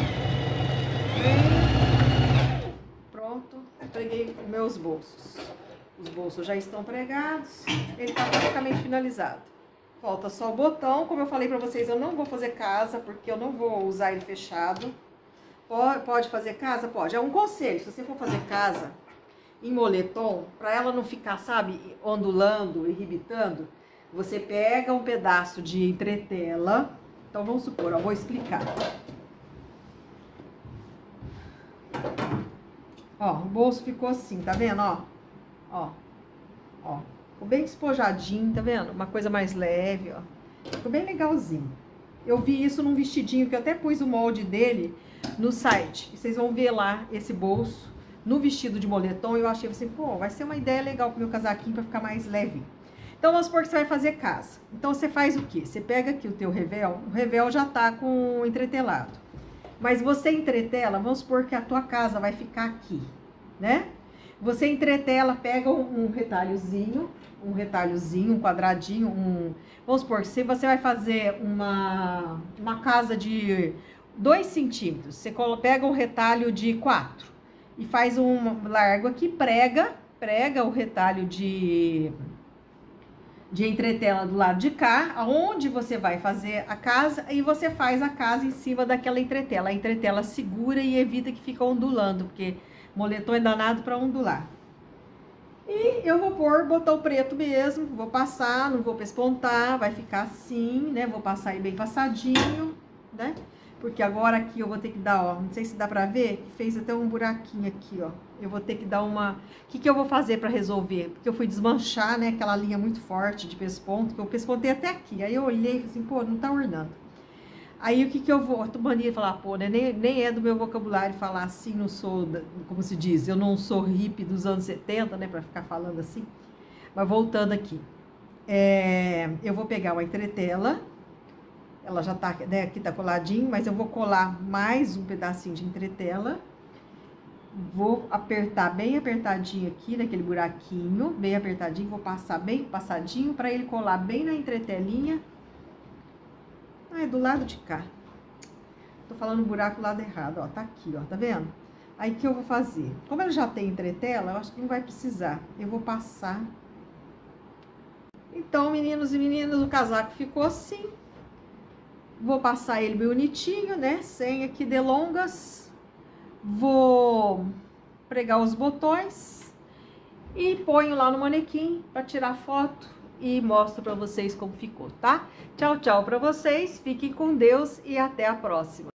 Pronto. Preguei meus bolsos. Os bolsos já estão pregados. Ele tá praticamente finalizado. Falta só o botão. Como eu falei pra vocês, eu não vou fazer casa, porque eu não vou usar ele fechado. Pode fazer casa? Pode. É um conselho. Se você for fazer casa em moletom, pra ela não ficar, sabe, ondulando e rebitando, você pega um pedaço de entretela. Então, vamos supor, ó, vou explicar. Ó, o bolso ficou assim, tá vendo, ó? Ó, ó. Ficou bem despojadinho, tá vendo? Uma coisa mais leve, ó. Ficou bem legalzinho. Eu vi isso num vestidinho, que eu até pus o molde dele no site. E vocês vão ver lá esse bolso no vestido de moletom. E eu achei assim, pô, vai ser uma ideia legal pro meu casaquinho pra ficar mais leve. Então, vamos supor que você vai fazer casa. Então, você faz o quê? Você pega aqui o teu revel, o revel já tá com entretelado. Mas você entretela, vamos supor que a tua casa vai ficar aqui, né? Você entretela, pega um, um retalhozinho, um retalhozinho, um quadradinho, um... Vamos supor que se você vai fazer uma, uma casa de dois sentidos. Você pega um retalho de quatro e faz um largo aqui, prega, prega o retalho de, de entretela do lado de cá, aonde você vai fazer a casa, e você faz a casa em cima daquela entretela. A entretela segura e evita que fica ondulando, porque moletom é danado para ondular. E eu vou pôr botão preto mesmo, vou passar, não vou pespontar, vai ficar assim, né? Vou passar aí bem passadinho, né? Porque agora aqui eu vou ter que dar, ó, não sei se dá pra ver, fez até um buraquinho aqui, ó. Eu vou ter que dar uma... O que que eu vou fazer pra resolver? Porque eu fui desmanchar, né, aquela linha muito forte de pesponto, que eu pespontei até aqui. Aí eu olhei e falei assim, pô, não tá ornando. Aí o que que eu vou... Eu tô mania de falar, pô, né, nem, nem é do meu vocabulário falar assim, não sou... Como se diz? Eu não sou hippie dos anos setenta, né, pra ficar falando assim. Mas voltando aqui. É, eu vou pegar uma entretela... Ela já tá, né, aqui tá coladinho, mas eu vou colar mais um pedacinho de entretela. Vou apertar bem apertadinho aqui, naquele buraquinho, bem apertadinho. Vou passar bem passadinho pra ele colar bem na entretelinha. Ah, é do lado de cá. Tô falando buraco lado errado, ó, tá aqui, ó, tá vendo? Aí, o que eu vou fazer? Como ela já tem entretela, eu acho que não vai precisar. Eu vou passar. Então, meninos e meninas, o casaco ficou assim. Vou passar ele bem bonitinho, né? Sem aqui delongas. Vou pregar os botões e ponho lá no manequim para tirar foto e mostro para vocês como ficou, tá? Tchau, tchau para vocês. Fiquem com Deus e até a próxima.